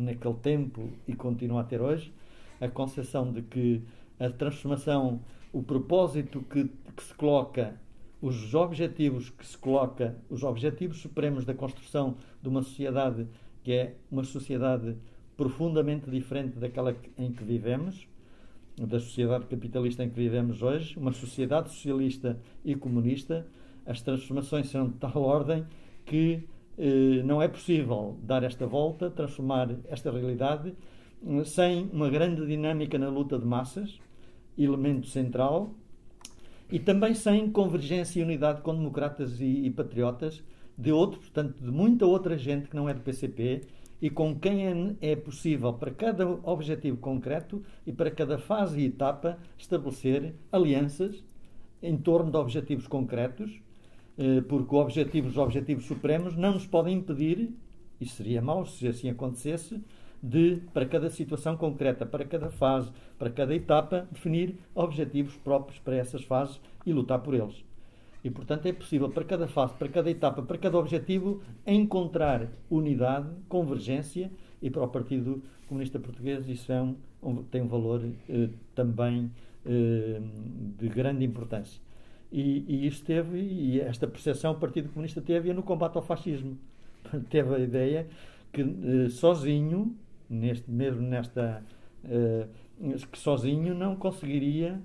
naquele tempo e continua a ter hoje, a concepção de que a transformação, o propósito que se coloca, os objetivos que se coloca, os objetivos supremos da construção de uma sociedade que é uma sociedade profundamente diferente daquela em que vivemos, da sociedade capitalista em que vivemos hoje, uma sociedade socialista e comunista. As transformações são de tal ordem que não é possível dar esta volta, transformar esta realidade, sem uma grande dinâmica na luta de massas, elemento central, e também sem convergência e unidade com democratas e patriotas, de outro, portanto, de muita outra gente que não é do PCP, e com quem é possível, para cada objetivo concreto e para cada fase e etapa, estabelecer alianças em torno de objetivos concretos, porque os objetivos supremos não nos podem impedir, e seria mau se assim acontecesse, de, para cada situação concreta, para cada fase, para cada etapa, definir objetivos próprios para essas fases e lutar por eles. E, portanto, é possível, para cada fase, para cada etapa, para cada objetivo, encontrar unidade, convergência, e para o Partido Comunista Português isso é tem um valor também de grande importância. E isso teve, e esta percepção o Partido Comunista teve no combate ao fascismo. Teve a ideia que sozinho, que sozinho não conseguiria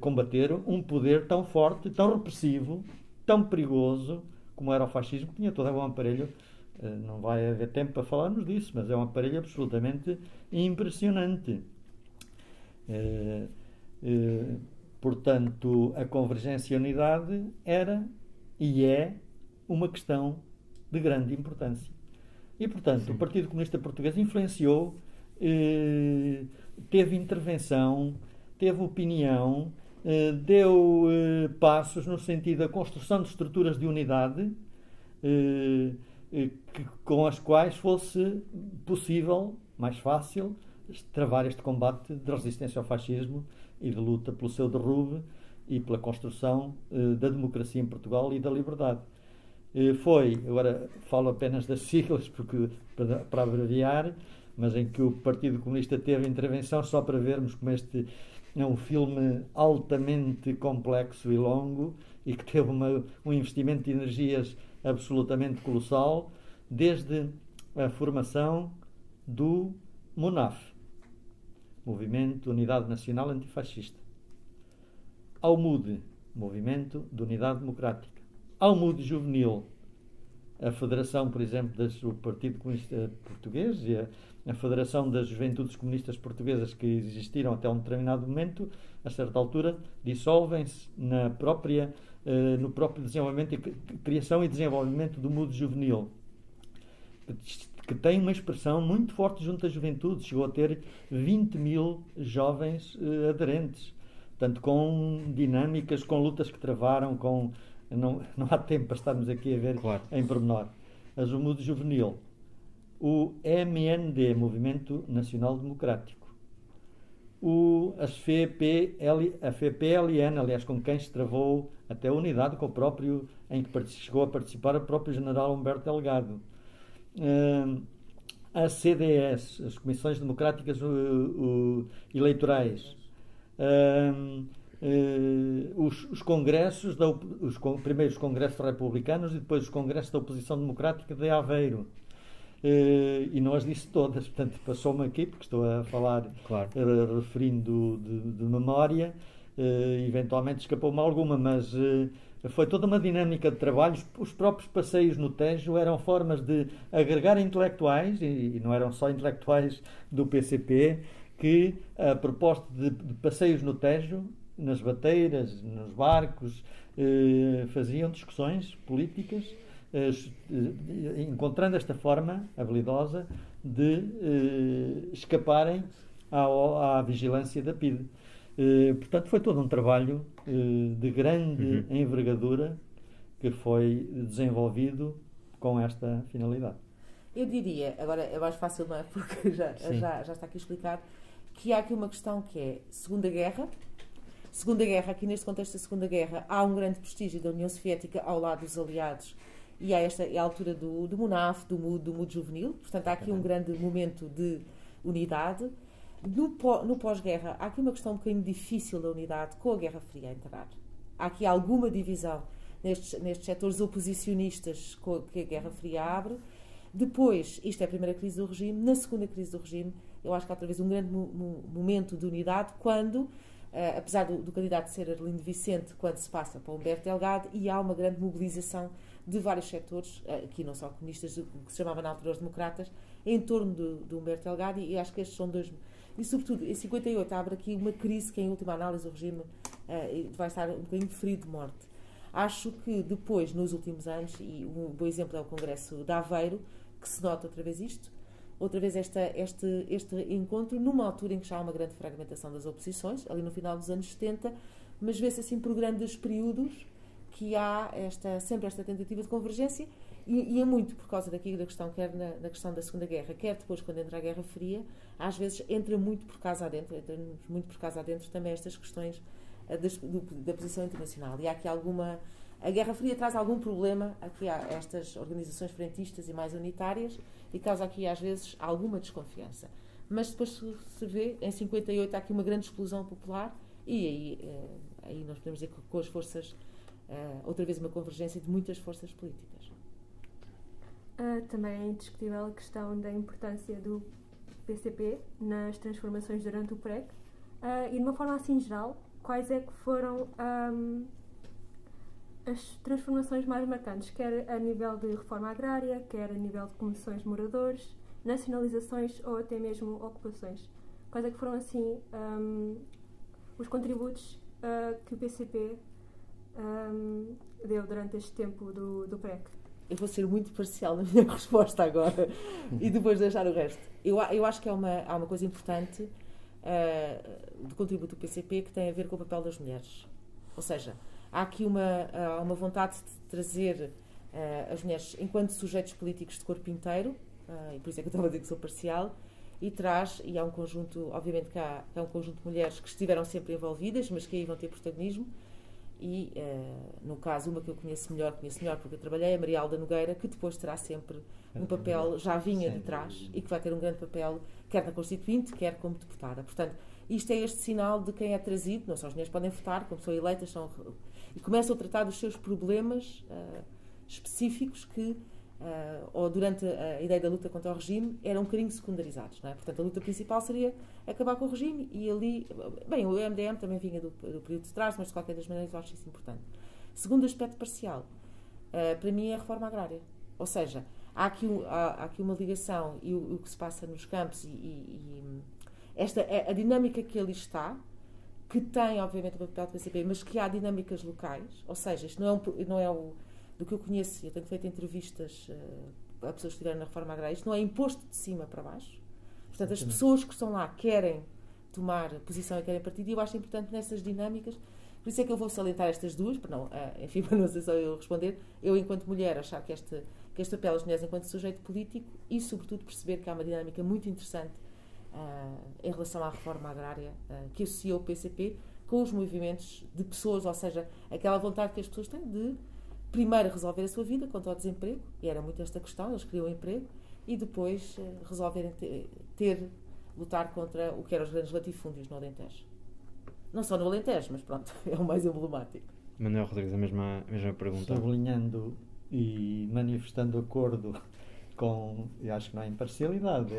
combater um poder tão forte, tão repressivo, tão perigoso como era o fascismo, que tinha todo um aparelho, não vai haver tempo para falarmos disso, mas é um aparelho absolutamente impressionante. Portanto, a convergência e a unidade era e é uma questão de grande importância. E, portanto, sim, o Partido Comunista Português influenciou, teve intervenção, teve opinião, deu passos no sentido da construção de estruturas de unidade com as quais fosse possível, mais fácil, travar este combate de resistência ao fascismo e de luta pelo seu derrube e pela construção da democracia em Portugal e da liberdade. Agora falo apenas das siglas porque, para abreviar, mas em que o Partido Comunista teve intervenção, só para vermos como este é um filme altamente complexo e longo e que teve um investimento de energias absolutamente colossal, desde a formação do MUNAF, Movimento Unidade Nacional Antifascista, ao MUD, Movimento de Unidade Democrática, ao MUD Juvenil, a Federação, por exemplo, do Partido Comunista Português e a Federação das Juventudes Comunistas Portuguesas, que existiram até um determinado momento, a certa altura, dissolvem-se no próprio desenvolvimento, criação e desenvolvimento do MUD Juvenil, que tem uma expressão muito forte junto à juventude, chegou a ter 20 mil jovens aderentes, tanto com dinâmicas, com lutas que travaram, com... Não há tempo para estarmos aqui a ver claro, em pormenor. Mas o MUD Juvenil, o MND, Movimento Nacional Democrático, a FPLN, aliás, com quem se travou até a unidade, em que chegou a participar o próprio general Humberto Delgado, a CDS, as Comissões Democráticas Eleitorais, os congressos, primeiro os congressos republicanos e depois os congressos da oposição democrática de Aveiro, e não as disse todas, portanto passou-me aqui porque estou a falar claro, referindo de memória, eventualmente escapou-me alguma, mas foi toda uma dinâmica de trabalhos. Os próprios passeios no Tejo eram formas de agregar intelectuais, e não eram só intelectuais do PCP, que a proposta de passeios no Tejo, nas bateiras, nos barcos, faziam discussões políticas, encontrando esta forma habilidosa de escaparem à vigilância da PIDE. Portanto, foi todo um trabalho de grande envergadura que foi desenvolvido com esta finalidade. Eu diria, agora é mais fácil, não é? Porque já está aqui explicado, que há aqui uma questão que é Segunda Guerra, aqui neste contexto da Segunda Guerra, há um grande prestígio da União Soviética ao lado dos aliados e há esta, é a altura do MUNAF, do MUD Juvenil, portanto há aqui um grande momento de unidade. No pós-guerra há aqui uma questão um bocadinho difícil da unidade com a Guerra Fria a entrar. Há aqui alguma divisão nestes setores oposicionistas que a Guerra Fria abre. Depois, isto é a primeira crise do regime. Na segunda crise do regime, eu acho que há outra vez um grande momento de unidade quando, apesar do candidato ser Arlindo Vicente, quando se passa para Humberto Delgado, e há uma grande mobilização de vários setores, aqui não só comunistas, que se chamavam na altura os democratas, em torno de Humberto Delgado, e acho que estes são dois... E, sobretudo, em 58 abre aqui uma crise que, em última análise, o regime vai estar um bocadinho ferido de morte. Acho que depois, nos últimos anos, e um bom exemplo é o Congresso de Aveiro, que se nota outra vez isto, outra vez este encontro, numa altura em que já há uma grande fragmentação das oposições, ali no final dos anos 70, mas vê-se assim por grandes períodos que há sempre esta tentativa de convergência, e é muito por causa daqui da questão, quer na questão da Segunda Guerra, quer depois quando entra a Guerra Fria, às vezes entra muito por casa adentro também estas questões da posição internacional. E há aqui alguma... A Guerra Fria traz algum problema aqui a estas organizações frentistas e mais unitárias, e causa aqui às vezes alguma desconfiança. Mas depois se vê, em 58 há aqui uma grande explosão popular, e aí nós podemos dizer que com as forças, outra vez uma convergência de muitas forças políticas. Também é indiscutível a questão da importância do PCP nas transformações durante o PREC, e de uma forma assim geral, quais é que foram... as transformações mais marcantes, quer a nível de reforma agrária, quer a nível de comissões de moradores, nacionalizações ou até mesmo ocupações. Quais é que foram, assim, os contributos que o PCP deu durante este tempo do PREC? Eu vou ser muito parcial na minha resposta agora e depois deixar o resto. Eu acho que há uma coisa importante do contributo do PCP que tem a ver com o papel das mulheres. Ou seja, há aqui uma vontade de trazer as mulheres enquanto sujeitos políticos de corpo inteiro, e por isso é que eu estava a dizer que sou parcial, e há um conjunto, obviamente que há um conjunto de mulheres que estiveram sempre envolvidas, mas que aí vão ter protagonismo, e no caso uma que eu conheço melhor porque eu trabalhei, a Maria Alda Nogueira, que depois terá sempre um papel, já vinha de trás, e que vai ter um grande papel, quer na Constituinte, quer como deputada. Portanto, isto é este sinal de quem é trazido, não só as mulheres podem votar, como são eleitas, e começam a tratar dos seus problemas específicos que, ou durante a ideia da luta contra o regime, eram um bocadinho secundarizados, não é? Portanto, a luta principal seria acabar com o regime, e ali, bem, o MDM também vinha do período de trás, mas de qualquer das maneiras eu acho isso importante. Segundo aspecto parcial, para mim é a reforma agrária, ou seja, há aqui uma ligação, e o que se passa nos campos, e esta é a dinâmica que ali está, que tem, obviamente, o papel do PCP, mas que há dinâmicas locais, ou seja, isto não é do que eu conheço, eu tenho feito entrevistas a pessoas que estiveram na reforma agrária, isto não é imposto de cima para baixo. Portanto, as pessoas que estão lá querem tomar posição e querem partido, e eu acho importante nessas dinâmicas, por isso é que eu vou salientar estas duas, para não ser só eu responder, eu enquanto mulher achar que este papel das mulheres enquanto sujeito político, e sobretudo perceber que há uma dinâmica muito interessante em relação à reforma agrária que associou o PCP com os movimentos de pessoas, ou seja, aquela vontade que as pessoas têm de primeiro resolver a sua vida quanto ao desemprego, e era muito esta questão, eles queriam emprego, e depois resolverem lutar contra o que eram os grandes latifúndios no Alentejo. Não só no Alentejo, mas pronto, é o mais emblemático. Manuel Rodrigues, a mesma pergunta. Sublinhando e manifestando acordo com, eu acho que não é imparcialidade,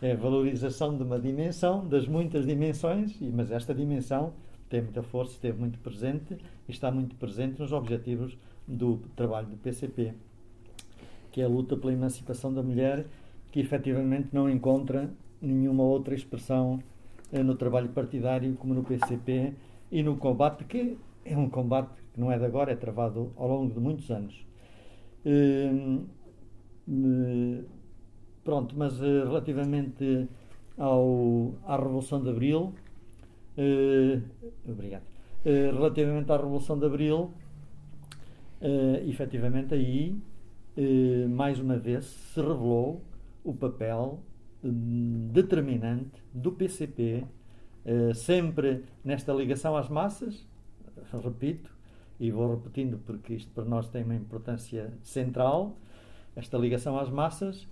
é valorização de uma dimensão, das muitas dimensões, mas esta dimensão tem muita força, esteve muito presente, e está muito presente nos objetivos do trabalho do PCP, que é a luta pela emancipação da mulher, que efetivamente não encontra nenhuma outra expressão no trabalho partidário como no PCP, e no combate, que é um combate que não é de agora, é travado ao longo de muitos anos. Pronto, mas relativamente à Revolução de Abril, obrigado. Relativamente à Revolução de Abril, efetivamente aí, mais uma vez, se revelou o papel determinante do PCP, sempre nesta ligação às massas, repito, e vou repetindo porque isto para nós tem uma importância central, esta ligação às massas,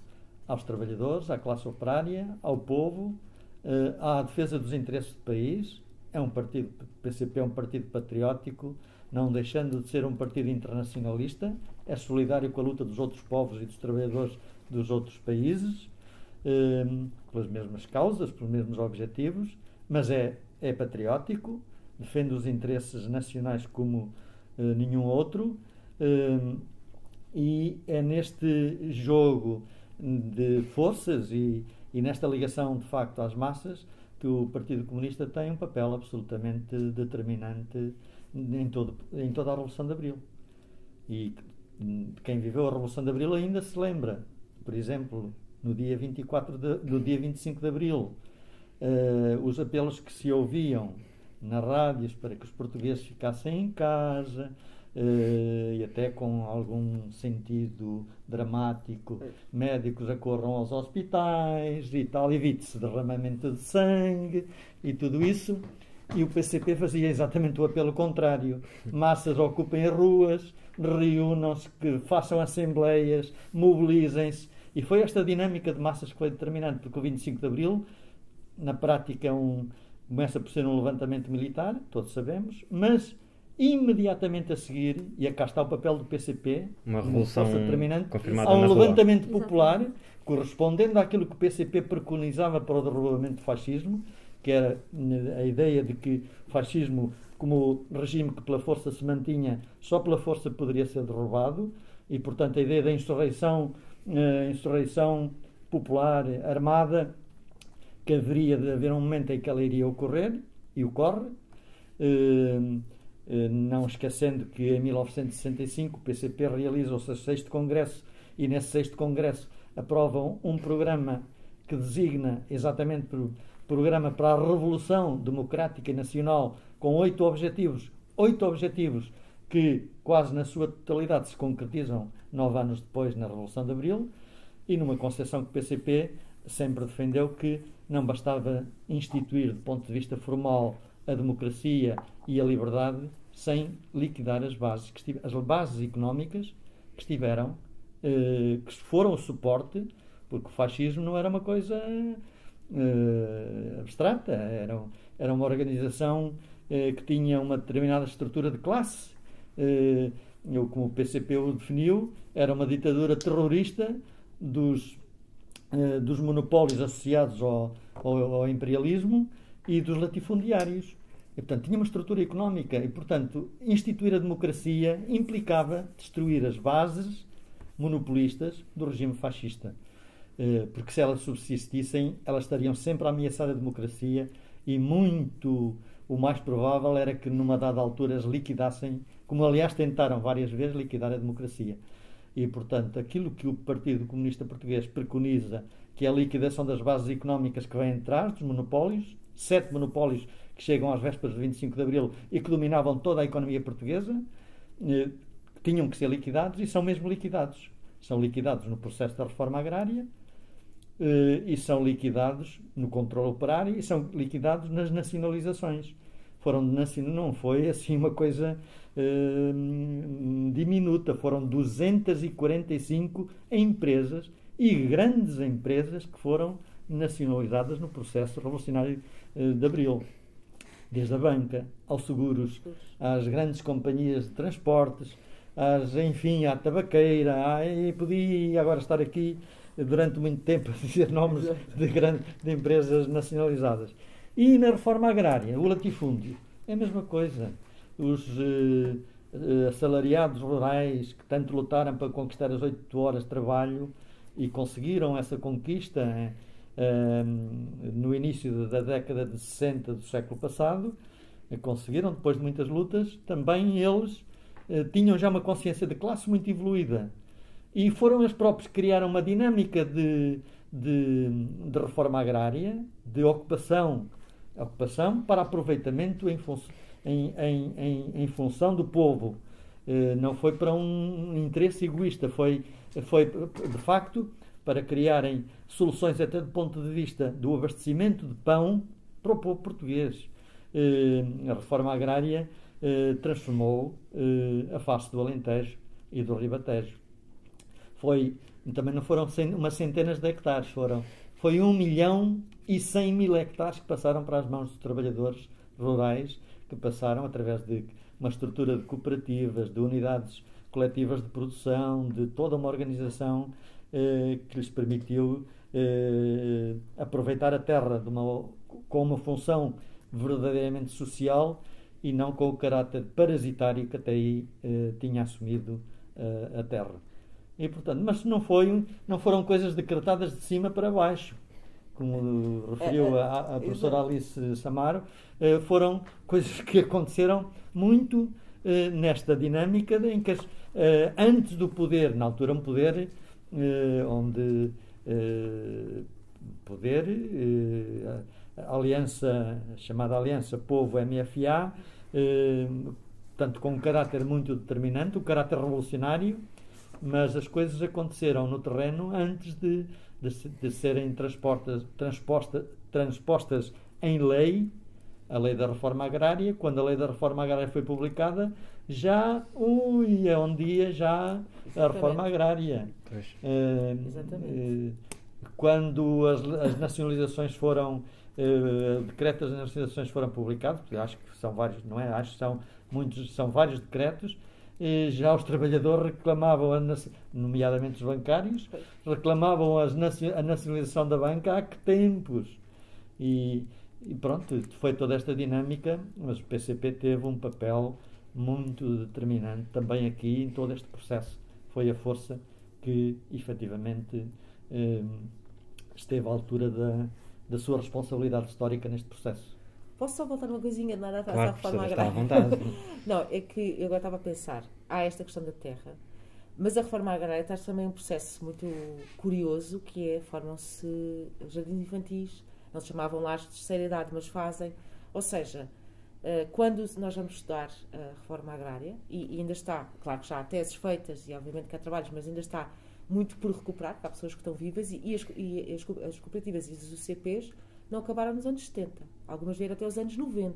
aos trabalhadores, à classe operária, ao povo, à defesa dos interesses do país. É um partido, o PCP é um partido patriótico, não deixando de ser um partido internacionalista, é solidário com a luta dos outros povos e dos trabalhadores dos outros países, pelas mesmas causas, pelos mesmos objetivos, mas é patriótico, defende os interesses nacionais como nenhum outro, e é neste jogo de forças e nesta ligação, de facto, às massas, que o Partido Comunista tem um papel absolutamente determinante em toda a Revolução de Abril. E quem viveu a Revolução de Abril ainda se lembra, por exemplo, no dia 25 de Abril, os apelos que se ouviam nas rádios para que os portugueses ficassem em casa, e até com algum sentido dramático, médicos acorram aos hospitais e tal, evite-se derramamento de sangue e tudo isso. E o PCP fazia exatamente o apelo contrário. Massas ocupem ruas, reúnam-se, façam assembleias, mobilizem-se. E foi esta dinâmica de massas que foi determinante, porque o 25 de Abril, na prática, começa por ser um levantamento militar, todos sabemos, mas imediatamente a seguir, e cá está o papel do PCP, uma revolução determinante, há um levantamento popular, correspondendo àquilo que o PCP preconizava para o derrubamento do fascismo, que era a ideia de que o fascismo, como regime que pela força se mantinha, só pela força poderia ser derrubado, e, portanto, a ideia da insurreição popular armada, que haveria de haver um momento em que ela iria ocorrer, e ocorre, não esquecendo que em 1965 o PCP realiza o seu 6º Congresso, e nesse 6º Congresso aprovam um programa que designa exatamente Programa para a Revolução Democrática e Nacional, com 8 objetivos que quase na sua totalidade se concretizam 9 anos depois na Revolução de Abril, e numa concepção que o PCP sempre defendeu, que não bastava instituir do ponto de vista formal a democracia e a liberdade sem liquidar as bases económicas que estiveram, que foram o suporte, porque o fascismo não era uma coisa abstrata, era uma organização que tinha uma determinada estrutura de classe. Como o PCP o definiu, era uma ditadura terrorista dos monopólios associados ao imperialismo e dos latifundiários. E, portanto, tinha uma estrutura económica e, portanto, instituir a democracia implicava destruir as bases monopolistas do regime fascista. Porque se elas subsistissem, elas estariam sempre a ameaçar a democracia e o mais provável era que numa dada altura as liquidassem, como aliás tentaram várias vezes liquidar a democracia. E, portanto, aquilo que o Partido Comunista Português preconiza, que é a liquidação das bases económicas que vêm atrás dos monopólios, 7 monopólios que chegam às vésperas de 25 de Abril e que dominavam toda a economia portuguesa, tinham que ser liquidados e são mesmo liquidados. São liquidados no processo da reforma agrária, e são liquidados no controle operário, e são liquidados nas nacionalizações. Não foi assim uma coisa diminuta, foram 245 empresas e grandes empresas que foram nacionalizadas no processo revolucionário de Abril. Desde a banca, aos seguros, às grandes companhias de transportes, enfim, à tabaqueira, podia agora estar aqui durante muito tempo a dizer nomes de empresas nacionalizadas. E na reforma agrária, o latifúndio, é a mesma coisa. Os assalariados rurais que tanto lutaram para conquistar as 8 horas de trabalho e conseguiram essa conquista no início da década de 60 do século passado, conseguiram, depois de muitas lutas, também eles tinham já uma consciência de classe muito evoluída. E foram eles próprios que criaram uma dinâmica de reforma agrária, de ocupação para aproveitamento em função do povo. Não foi para um interesse egoísta, foi de facto para criarem soluções até do ponto de vista do abastecimento de pão para o povo português. A reforma agrária transformou a face do Alentejo e do Ribatejo. Também não foram umas centenas de hectares, foi 1.100.000 hectares que passaram para as mãos dos trabalhadores rurais, que passaram através de uma estrutura de cooperativas, de unidades coletivas de produção, de toda uma organização que lhes permitiu aproveitar a terra com uma função verdadeiramente social e não com o caráter parasitário que até aí tinha assumido a terra. E, portanto, mas não foram coisas decretadas de cima para baixo, como referiu a professora Alice Samara, foram coisas que aconteceram muito nesta dinâmica em que antes do poder, na altura um poder onde a aliança, chamada Aliança Povo-MFA, portanto com um caráter muito determinante, um caráter revolucionário, mas as coisas aconteceram no terreno antes de serem transpostas em lei, a Lei da Reforma Agrária. Quando a Lei da Reforma Agrária foi publicada, já a Reforma Agrária. Exatamente. Quando as nacionalizações foram decretos das nacionalizações foram publicados, porque acho que são vários, não é? Acho que são vários decretos. Já os trabalhadores reclamavam, nomeadamente os bancários, reclamavam a nacionalização da banca há que tempos. E pronto, foi toda esta dinâmica, mas o PCP teve um papel muito determinante também aqui em todo este processo. Foi a força que efetivamente esteve à altura da sua responsabilidade histórica neste processo. Posso só voltar uma coisinha, nada atrás, claro, à reforma agrária? Está à vontade. Não, é que eu agora estava a pensar, há esta questão da terra, mas a reforma agrária traz também um processo muito curioso, que é, formam-se jardins infantis, não se chamavam lares de terceira idade, mas fazem, ou seja, quando nós vamos estudar a reforma agrária, e ainda está, claro que já há teses feitas, e obviamente que há trabalhos, mas ainda está muito por recuperar, porque há pessoas que estão vivas, e as cooperativas e os UCPs não acabaram nos anos 70. Algumas vieram até os anos 90.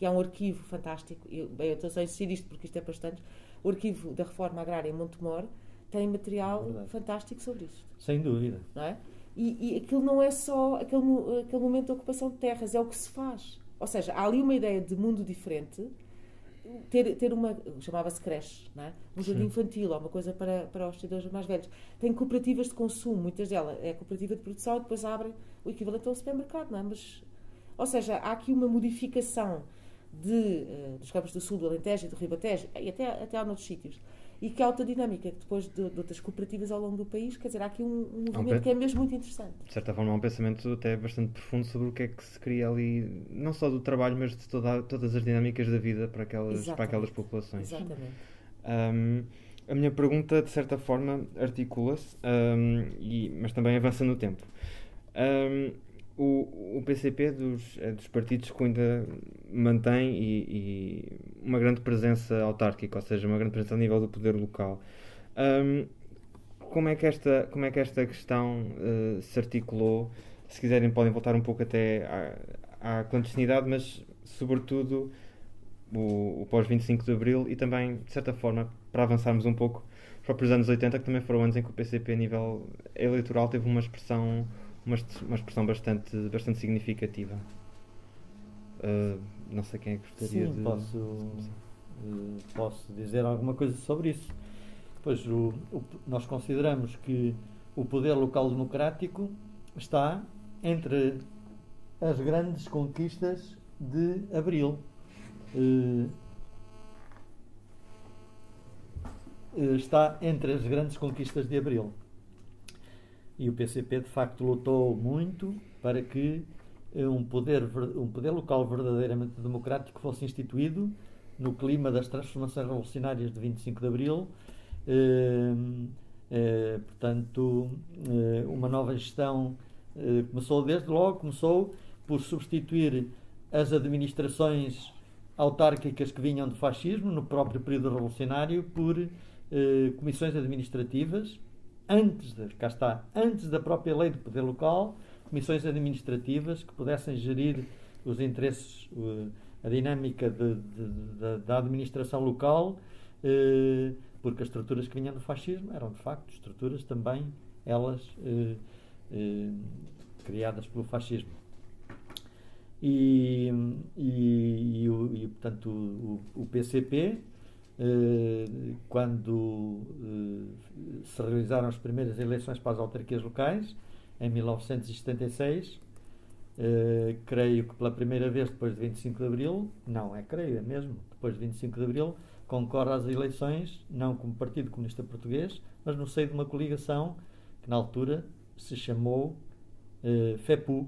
E há um arquivo fantástico. Eu estou só a insistir isto porque isto é bastante. O arquivo da Reforma Agrária em Montemor tem material fantástico sobre isto. Sem dúvida. Não é? E aquilo não é só aquele momento da ocupação de terras, é o que se faz. Ou seja, há ali uma ideia de mundo diferente. Ter uma, chamava-se creche, não é? Um jardim infantil, uma coisa para os cidadãos mais velhos. Tem cooperativas de consumo, muitas delas é cooperativa de produção, e depois abrem o equivalente ao supermercado, não é? Mas, ou seja, há aqui uma modificação dos campos do Sul, do Alentejo e do Ribatejo, e até há noutros sítios, e que é autodinâmica, que depois de outras cooperativas ao longo do país, quer dizer, há aqui um movimento que é mesmo muito interessante. De certa forma, há um pensamento até bastante profundo sobre o que é que se cria ali, não só do trabalho, mas de todas as dinâmicas da vida para aquelas populações. Exatamente. A minha pergunta, de certa forma, articula-se, mas também avança no tempo. O PCP dos partidos que ainda mantém e uma grande presença autárquica, ou seja, uma grande presença a nível do poder local. Como é que esta questão se articulou? Se quiserem podem voltar um pouco até à clandestinidade, mas sobretudo o pós-25 de Abril e também, de certa forma, para avançarmos um pouco, os próprios anos 80, que também foram anos em que o PCP a nível eleitoral teve uma expressão bastante significativa. Não sei quem é que gostaria de... Sim, posso dizer alguma coisa sobre isso. Pois, nós consideramos que o poder local democrático está entre as grandes conquistas de Abril. Está entre as grandes conquistas de Abril. E o PCP, de facto, lutou muito para que um poder local verdadeiramente democrático fosse instituído no clima das transformações revolucionárias de 25 de Abril. Portanto, uma nova gestão começou por substituir as administrações autárquicas que vinham do fascismo, no próprio período revolucionário, por comissões administrativas. Antes da própria lei do poder local, comissões administrativas que pudessem gerir os interesses a dinâmica da administração local, porque as estruturas que vinham do fascismo eram, de facto, estruturas também, elas, criadas pelo fascismo. E portanto, o PCP, quando se realizaram as primeiras eleições para as autarquias locais, em 1976, creio que pela primeira vez depois de 25 de Abril, não, é creio, é mesmo, depois de 25 de Abril, concorre às eleições, não como Partido Comunista Português, mas no seio de uma coligação que na altura se chamou FEPU,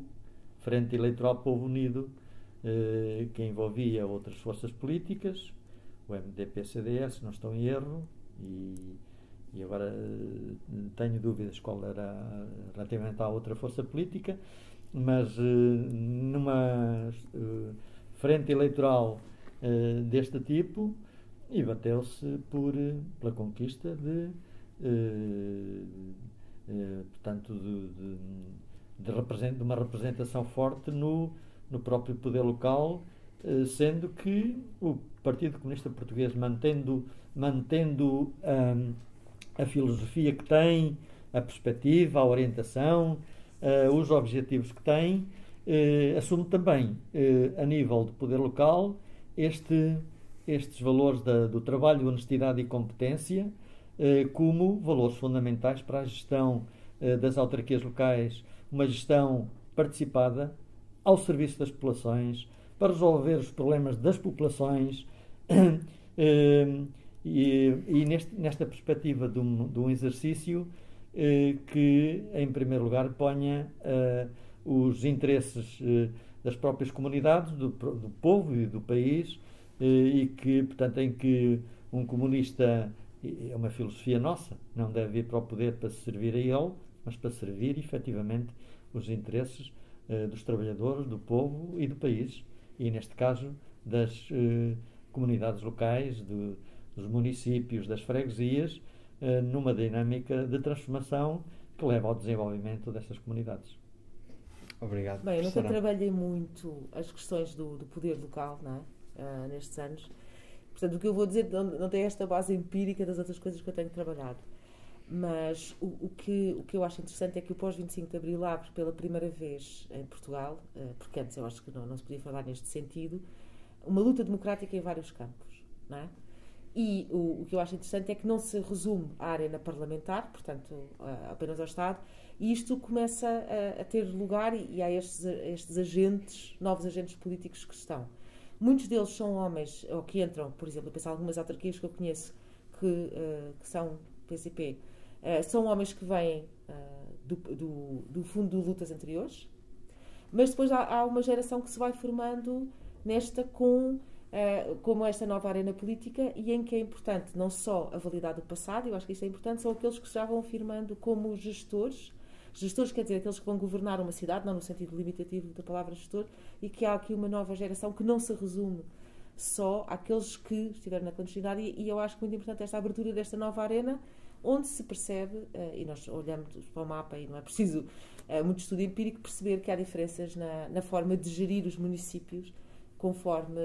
Frente Eleitoral Povo Unido, que envolvia outras forças políticas, o MDP-CDS, não estou em erro, e agora tenho dúvidas qual era relativamente à outra força política, mas numa frente eleitoral deste tipo, e bateu-se pela conquista de uma representação forte no próprio poder local, sendo que o Partido Comunista Português, mantendo a filosofia que tem, a perspectiva, a orientação, os objetivos que tem, assume também, a nível de poder local, estes valores do trabalho, honestidade e competência, como valores fundamentais para a gestão das autarquias locais, uma gestão participada ao serviço das populações, para resolver os problemas das populações, e nesta perspectiva de um exercício que, em primeiro lugar, ponha os interesses das próprias comunidades, do povo e do país, e que, portanto, em que um comunista, é uma filosofia nossa, não deve ir para o poder para se servir a ele, mas para servir, efetivamente, os interesses dos trabalhadores, do povo e do país, e, neste caso, das comunidades locais, dos municípios, das freguesias, numa dinâmica de transformação que leva ao desenvolvimento dessas comunidades. Obrigado, professora. Bem, eu nunca trabalhei muito as questões do poder local, não é? Nestes anos. Portanto, o que eu vou dizer não tem esta base empírica das outras coisas que eu tenho trabalhado. Mas o que eu acho interessante é que o pós-25 de Abril abre pela primeira vez em Portugal, porque antes eu acho que não se podia falar neste sentido, uma luta democrática em vários campos, não é? E o que eu acho interessante é que não se resume à arena parlamentar, portanto, apenas ao Estado, e isto começa a ter lugar, e há estes agentes, novos agentes políticos que estão. Muitos deles são homens, ou que entram, por exemplo, eu penso algumas autarquias que eu conheço que são PCP, são homens que vêm do fundo de lutas anteriores, mas depois há uma geração que se vai formando nesta como esta nova arena política, e em que é importante não só a validade do passado, eu acho que isto é importante, são aqueles que já vão afirmando como gestores, quer dizer, aqueles que vão governar uma cidade, não no sentido limitativo da palavra gestor, e que há aqui uma nova geração que não se resume só àqueles que estiveram na clandestinidade, e eu acho que é muito importante esta abertura desta nova arena, onde se percebe, e nós olhamos para o mapa e não é preciso muito estudo empírico, perceber que há diferenças na forma de gerir os municípios conforme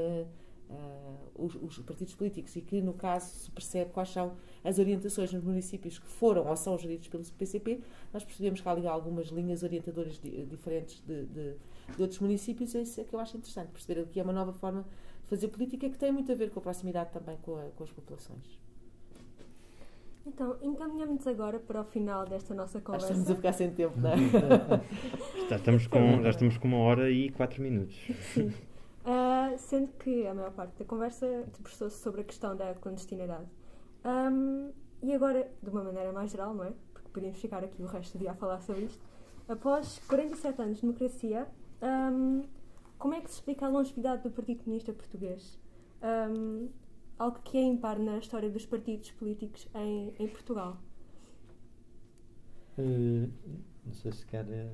os partidos políticos, e que no caso se percebe quais são as orientações nos municípios que foram ou são geridos pelo PCP. Nós percebemos que há ali algumas linhas orientadoras diferentes de outros municípios, e isso é que eu acho interessante, perceber que é uma nova forma de fazer política que tem muito a ver com a proximidade também com as populações. Então, encaminhamos agora para o final desta nossa conversa. Acho que estamos a ficar sem tempo, não é? já estamos com 1h e 4 minutos. Sim. Sendo que a maior parte da conversa debruçou-se sobre a questão da clandestinidade. E agora, de uma maneira mais geral, não é? Porque podíamos ficar aqui o resto do dia a falar sobre isto. Após 47 anos de democracia, como é que se explica a longevidade do Partido Comunista Português? Algo que é impar na história dos partidos políticos em Portugal. Não sei se quer a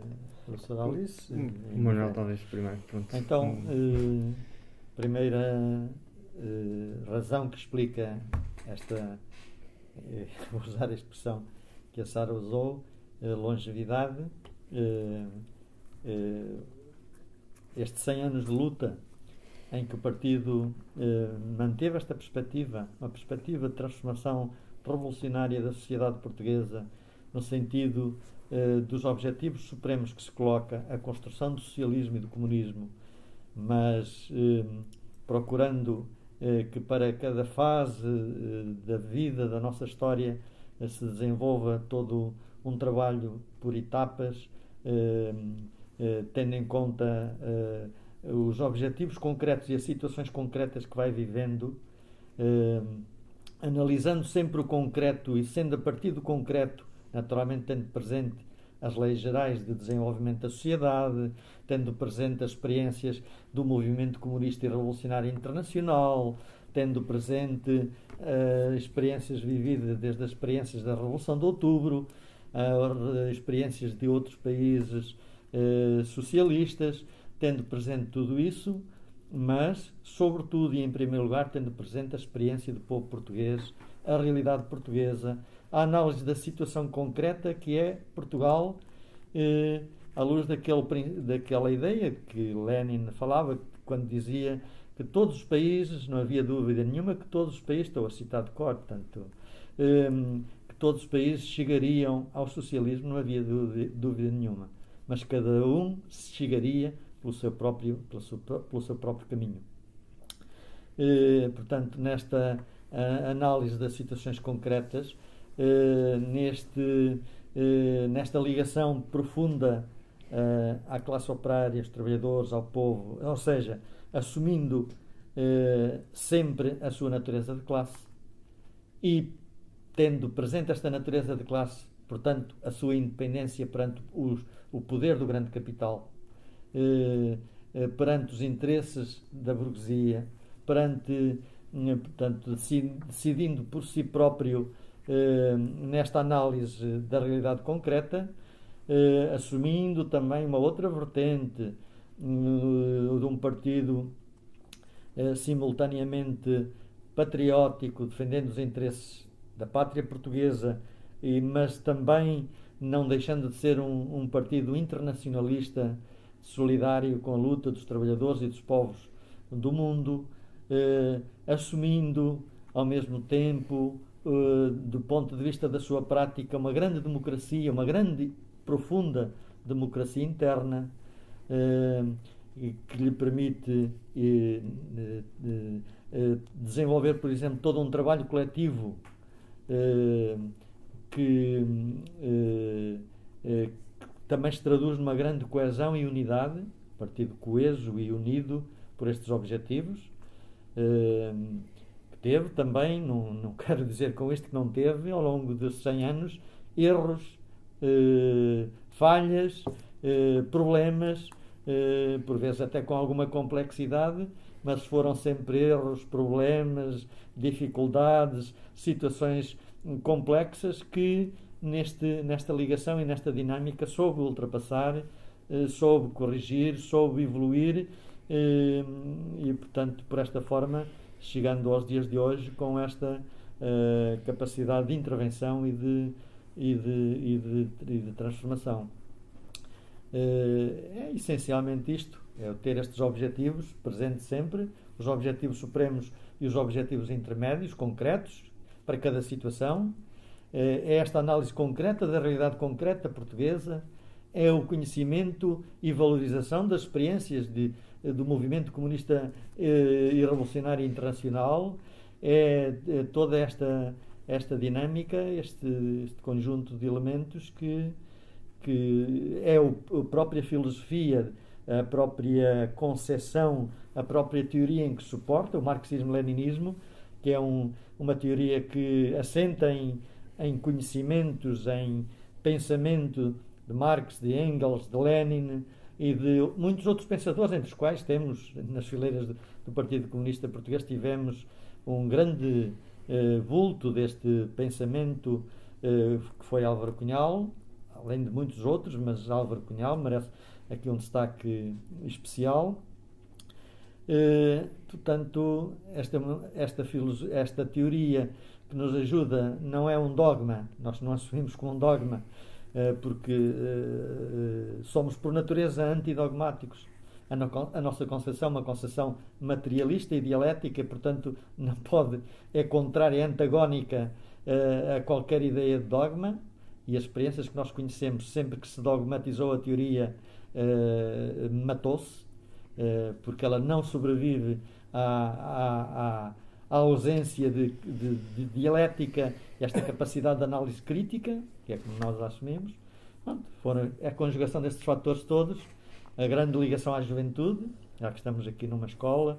professora Alice. Manuel, talvez primeiro. Pronto. Então, primeira razão que explica esta, vou usar a expressão que a Sara usou, longevidade, estes 100 anos de luta, em que o partido manteve esta perspectiva, uma perspectiva de transformação revolucionária da sociedade portuguesa, no sentido dos objetivos supremos que se coloca a construção do socialismo e do comunismo, mas procurando que para cada fase da vida, da nossa história, se desenvolva todo um trabalho por etapas, tendo em conta os objetivos concretos e as situações concretas que vai vivendo, analisando sempre o concreto e sendo a partir do concreto, naturalmente tendo presente as leis gerais de desenvolvimento da sociedade, tendo presente as experiências do movimento comunista e revolucionário internacional, tendo presente experiências vividas desde as experiências da Revolução de Outubro, experiências de outros países socialistas, tendo presente tudo isso, mas, sobretudo e em primeiro lugar, tendo presente a experiência do povo português, a realidade portuguesa, a análise da situação concreta que é Portugal, à luz daquela ideia que Lenin falava, quando dizia que todos os países, não havia dúvida nenhuma, que todos os países, estou a citar de cor, portanto, que todos os países chegariam ao socialismo, não havia dúvida nenhuma, mas cada um chegaria pelo seu próprio caminho. Portanto, nesta análise das situações concretas, nesta ligação profunda à classe operária, aos trabalhadores, ao povo, ou seja, assumindo sempre a sua natureza de classe e tendo presente esta natureza de classe, portanto, a sua independência perante o poder do grande capital, perante os interesses da burguesia, perante, portanto, decidindo por si próprio nesta análise da realidade concreta, assumindo também uma outra vertente de um partido simultaneamente patriótico, defendendo os interesses da pátria portuguesa, mas também não deixando de ser um partido internacionalista, solidário com a luta dos trabalhadores e dos povos do mundo, assumindo ao mesmo tempo, do ponto de vista da sua prática, uma grande democracia, uma grande profunda democracia interna, que lhe permite desenvolver, por exemplo, todo um trabalho coletivo que também se traduz numa grande coesão e unidade, partido coeso e unido por estes objetivos, que teve também, não quero dizer com isto que não teve, ao longo de 100 anos, erros, falhas, problemas, por vezes até com alguma complexidade, mas foram sempre erros, problemas, dificuldades, situações complexas que nesta ligação e nesta dinâmica soube ultrapassar, soube corrigir, soube evoluir e, portanto, por esta forma, chegando aos dias de hoje com esta capacidade de intervenção e de transformação. É essencialmente isto, é ter estes objetivos presentes sempre, os objetivos supremos e os objetivos intermédios, concretos, para cada situação. É esta análise concreta da realidade concreta portuguesa, é o conhecimento e valorização das experiências do movimento comunista e revolucionário internacional, é toda esta dinâmica, este conjunto de elementos que é a própria filosofia, a própria concepção, a própria teoria em que suporta o marxismo-leninismo, que é uma teoria que assenta em conhecimentos, em pensamento de Marx, de Engels, de Lenin e de muitos outros pensadores, entre os quais temos, nas fileiras do Partido Comunista Português, tivemos um grande vulto deste pensamento, que foi Álvaro Cunhal, além de muitos outros, mas Álvaro Cunhal merece aqui um destaque especial. Portanto, esta teoria que nos ajuda não é um dogma, nós não assumimos como um dogma, porque somos por natureza antidogmáticos. A nossa concepção é uma concepção materialista e dialética, portanto, não pode, é contrária, é antagónica a qualquer ideia de dogma, e as experiências que nós conhecemos, sempre que se dogmatizou a teoria, matou-se, porque ela não sobrevive à ausência de dialética, esta capacidade de análise crítica, que é como nós assumimos. Pronto, foram a conjugação destes fatores todos, a grande ligação à juventude, já que estamos aqui numa escola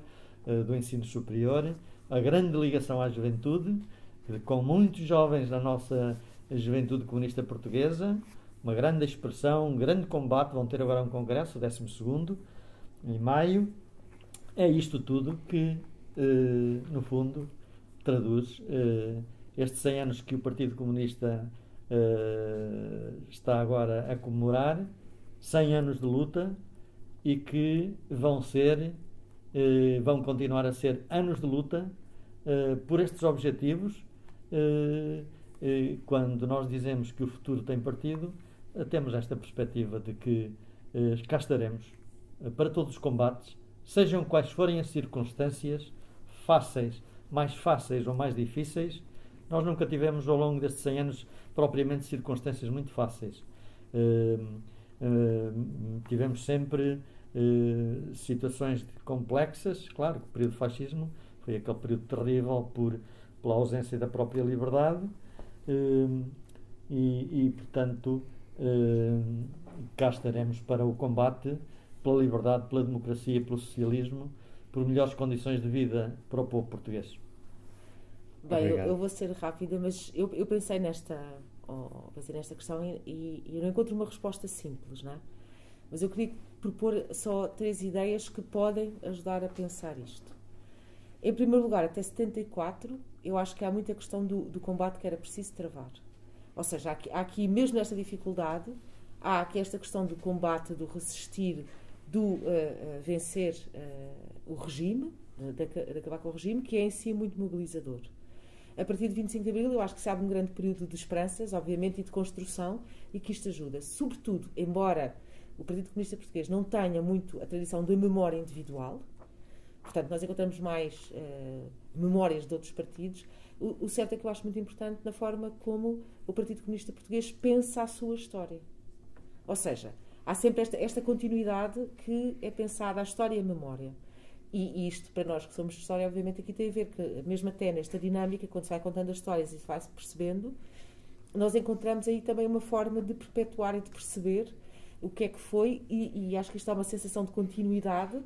do ensino superior, a grande ligação à juventude, com muitos jovens da nossa juventude comunista portuguesa, uma grande expressão, um grande combate, vão ter agora um congresso, o 12º, em maio. É isto tudo que, no fundo, traduz estes 100 anos que o Partido Comunista está agora a comemorar, 100 anos de luta, e que vão continuar a ser anos de luta por estes objetivos. Quando nós dizemos que o futuro tem partido, temos esta perspectiva de que cá estaremos para todos os combates, sejam quais forem as circunstâncias, fáceis, mais fáceis ou mais difíceis. Nós nunca tivemos ao longo destes 100 anos propriamente circunstâncias muito fáceis. Tivemos sempre situações complexas, claro, o período do fascismo foi aquele período terrível pela ausência da própria liberdade, portanto, cá estaremos para o combate pela liberdade, pela democracia, pelo socialismo, por melhores condições de vida para o povo português. Bem, eu vou ser rápida, mas eu pensei nesta questão e eu não encontro uma resposta simples, não é? Mas eu queria propor só 3 ideias que podem ajudar a pensar isto. Em primeiro lugar, até 74, eu acho que há muita questão do combate que era preciso travar. Ou seja, há aqui mesmo nesta dificuldade, há aqui esta questão do combate, do resistir, do vencer o regime, de acabar com o regime, que é em si muito mobilizador. A partir de 25 de Abril, eu acho que se abre um grande período de esperanças, obviamente, e de construção, e que isto ajuda. Sobretudo, embora o Partido Comunista Português não tenha muito a tradição da memória individual, portanto, nós encontramos mais memórias de outros partidos, o certo é que eu acho muito importante na forma como o Partido Comunista Português pensa a sua história. Ou seja, há sempre esta continuidade que é pensada, a história e a memória. E isto, para nós que somos de história, obviamente aqui tem a ver que, mesmo até nesta dinâmica, quando se vai contando as histórias e se vai-se percebendo, nós encontramos aí também uma forma de perpetuar e de perceber o que é que foi, e acho que isto dá uma sensação de continuidade.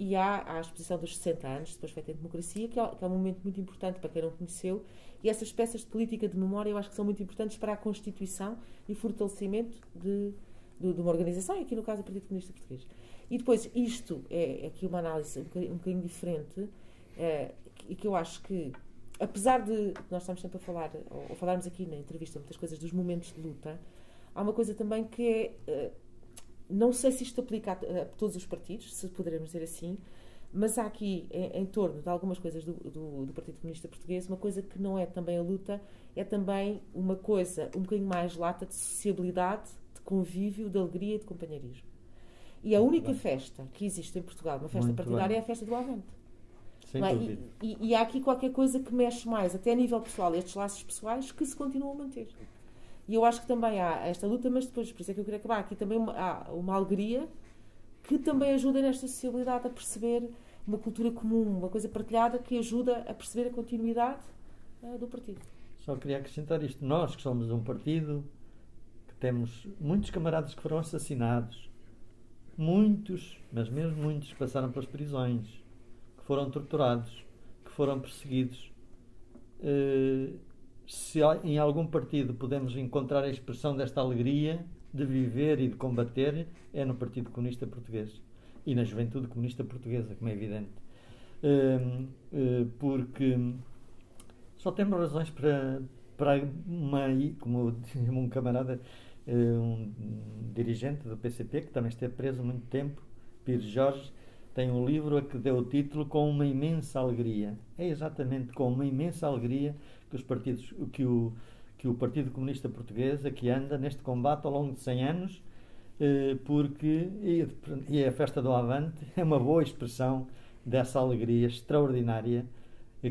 E há a exposição dos 60 anos, depois feita em democracia, que é um momento muito importante para quem não conheceu, e essas peças de política de memória eu acho que são muito importantes para a constituição e fortalecimento de uma organização, e aqui no caso do Partido Comunista Português. E depois, isto é aqui uma análise um bocadinho diferente, e que eu acho que, apesar de nós estamos sempre a falar, ou falarmos aqui na entrevista muitas coisas dos momentos de luta, há uma coisa também que é... Não sei se isto aplica a todos os partidos, se poderemos dizer assim, mas há aqui, em torno de algumas coisas do Partido Comunista Português, uma coisa que não é também a luta, é também uma coisa um bocadinho mais lata de sociabilidade, de convívio, de alegria e de companheirismo. E a única festa que existe em Portugal, uma festa partidária, é a festa do Avante. Sem dúvida. E há aqui qualquer coisa que mexe mais, até a nível pessoal, estes laços pessoais que se continuam a manter. E eu acho que também há esta luta, mas depois, por isso é que eu queria acabar, aqui também há uma alegria que também ajuda nesta sociabilidade a perceber uma cultura comum, uma coisa partilhada que ajuda a perceber a continuidade do partido. Só queria acrescentar isto. Nós, que somos um partido, que temos muitos camaradas que foram assassinados, muitos, mas mesmo muitos, que passaram pelas prisões, que foram torturados, que foram perseguidos, se em algum partido podemos encontrar a expressão desta alegria de viver e de combater, é no Partido Comunista Português e na Juventude Comunista Portuguesa, como é evidente, porque só temos razões para uma, como um camarada, um dirigente do PCP que também esteve preso muito tempo, Pires Jorge, tem um livro a que deu o título Com uma Imensa Alegria. É exatamente com uma imensa alegria que o Partido Comunista Português aqui anda neste combate ao longo de 100 anos, porque e a festa do Avante é uma boa expressão dessa alegria extraordinária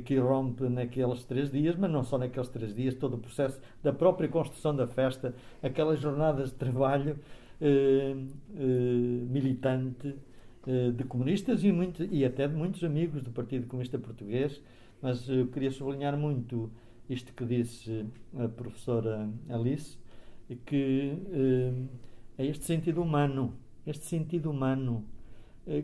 que rompe naqueles 3 dias, mas não só naqueles 3 dias, todo o processo da própria construção da festa, aquelas jornadas de trabalho militante de comunistas e até de muitos amigos do Partido Comunista Português. Mas eu queria sublinhar muito isto que disse a professora Alice, que é este sentido humano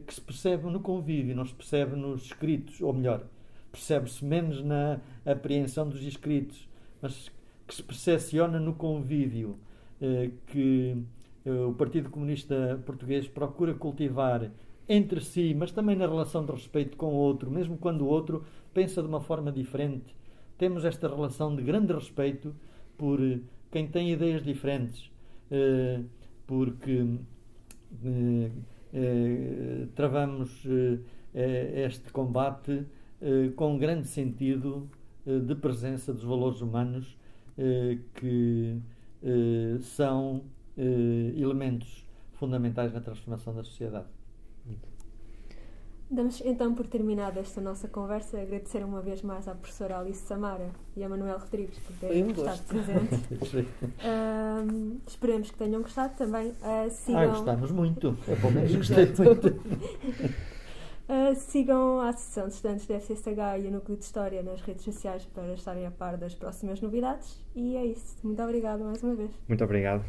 que se percebe no convívio, não se percebe nos escritos, ou melhor, percebe-se menos na apreensão dos escritos, mas que se percepciona no convívio, que o Partido Comunista Português procura cultivar entre si, mas também na relação de respeito com o outro, mesmo quando o outro pensa de uma forma diferente. Temos esta relação de grande respeito por quem tem ideias diferentes, porque travamos este combate com um grande sentido de presença dos valores humanos, que são elementos fundamentais na transformação da sociedade. Damos então por terminada esta nossa conversa. Agradecer uma vez mais à professora Alice Samara e a Manuel Rodrigues por terem estado presentes. Esperemos que tenham gostado também. Gostámos muito. Eu, pelo menos, gostei muito. Sigam a Associação de Estudantes da FCSH e o Núcleo de História nas redes sociais para estarem a par das próximas novidades. E é isso. Muito obrigado mais uma vez. Muito obrigado.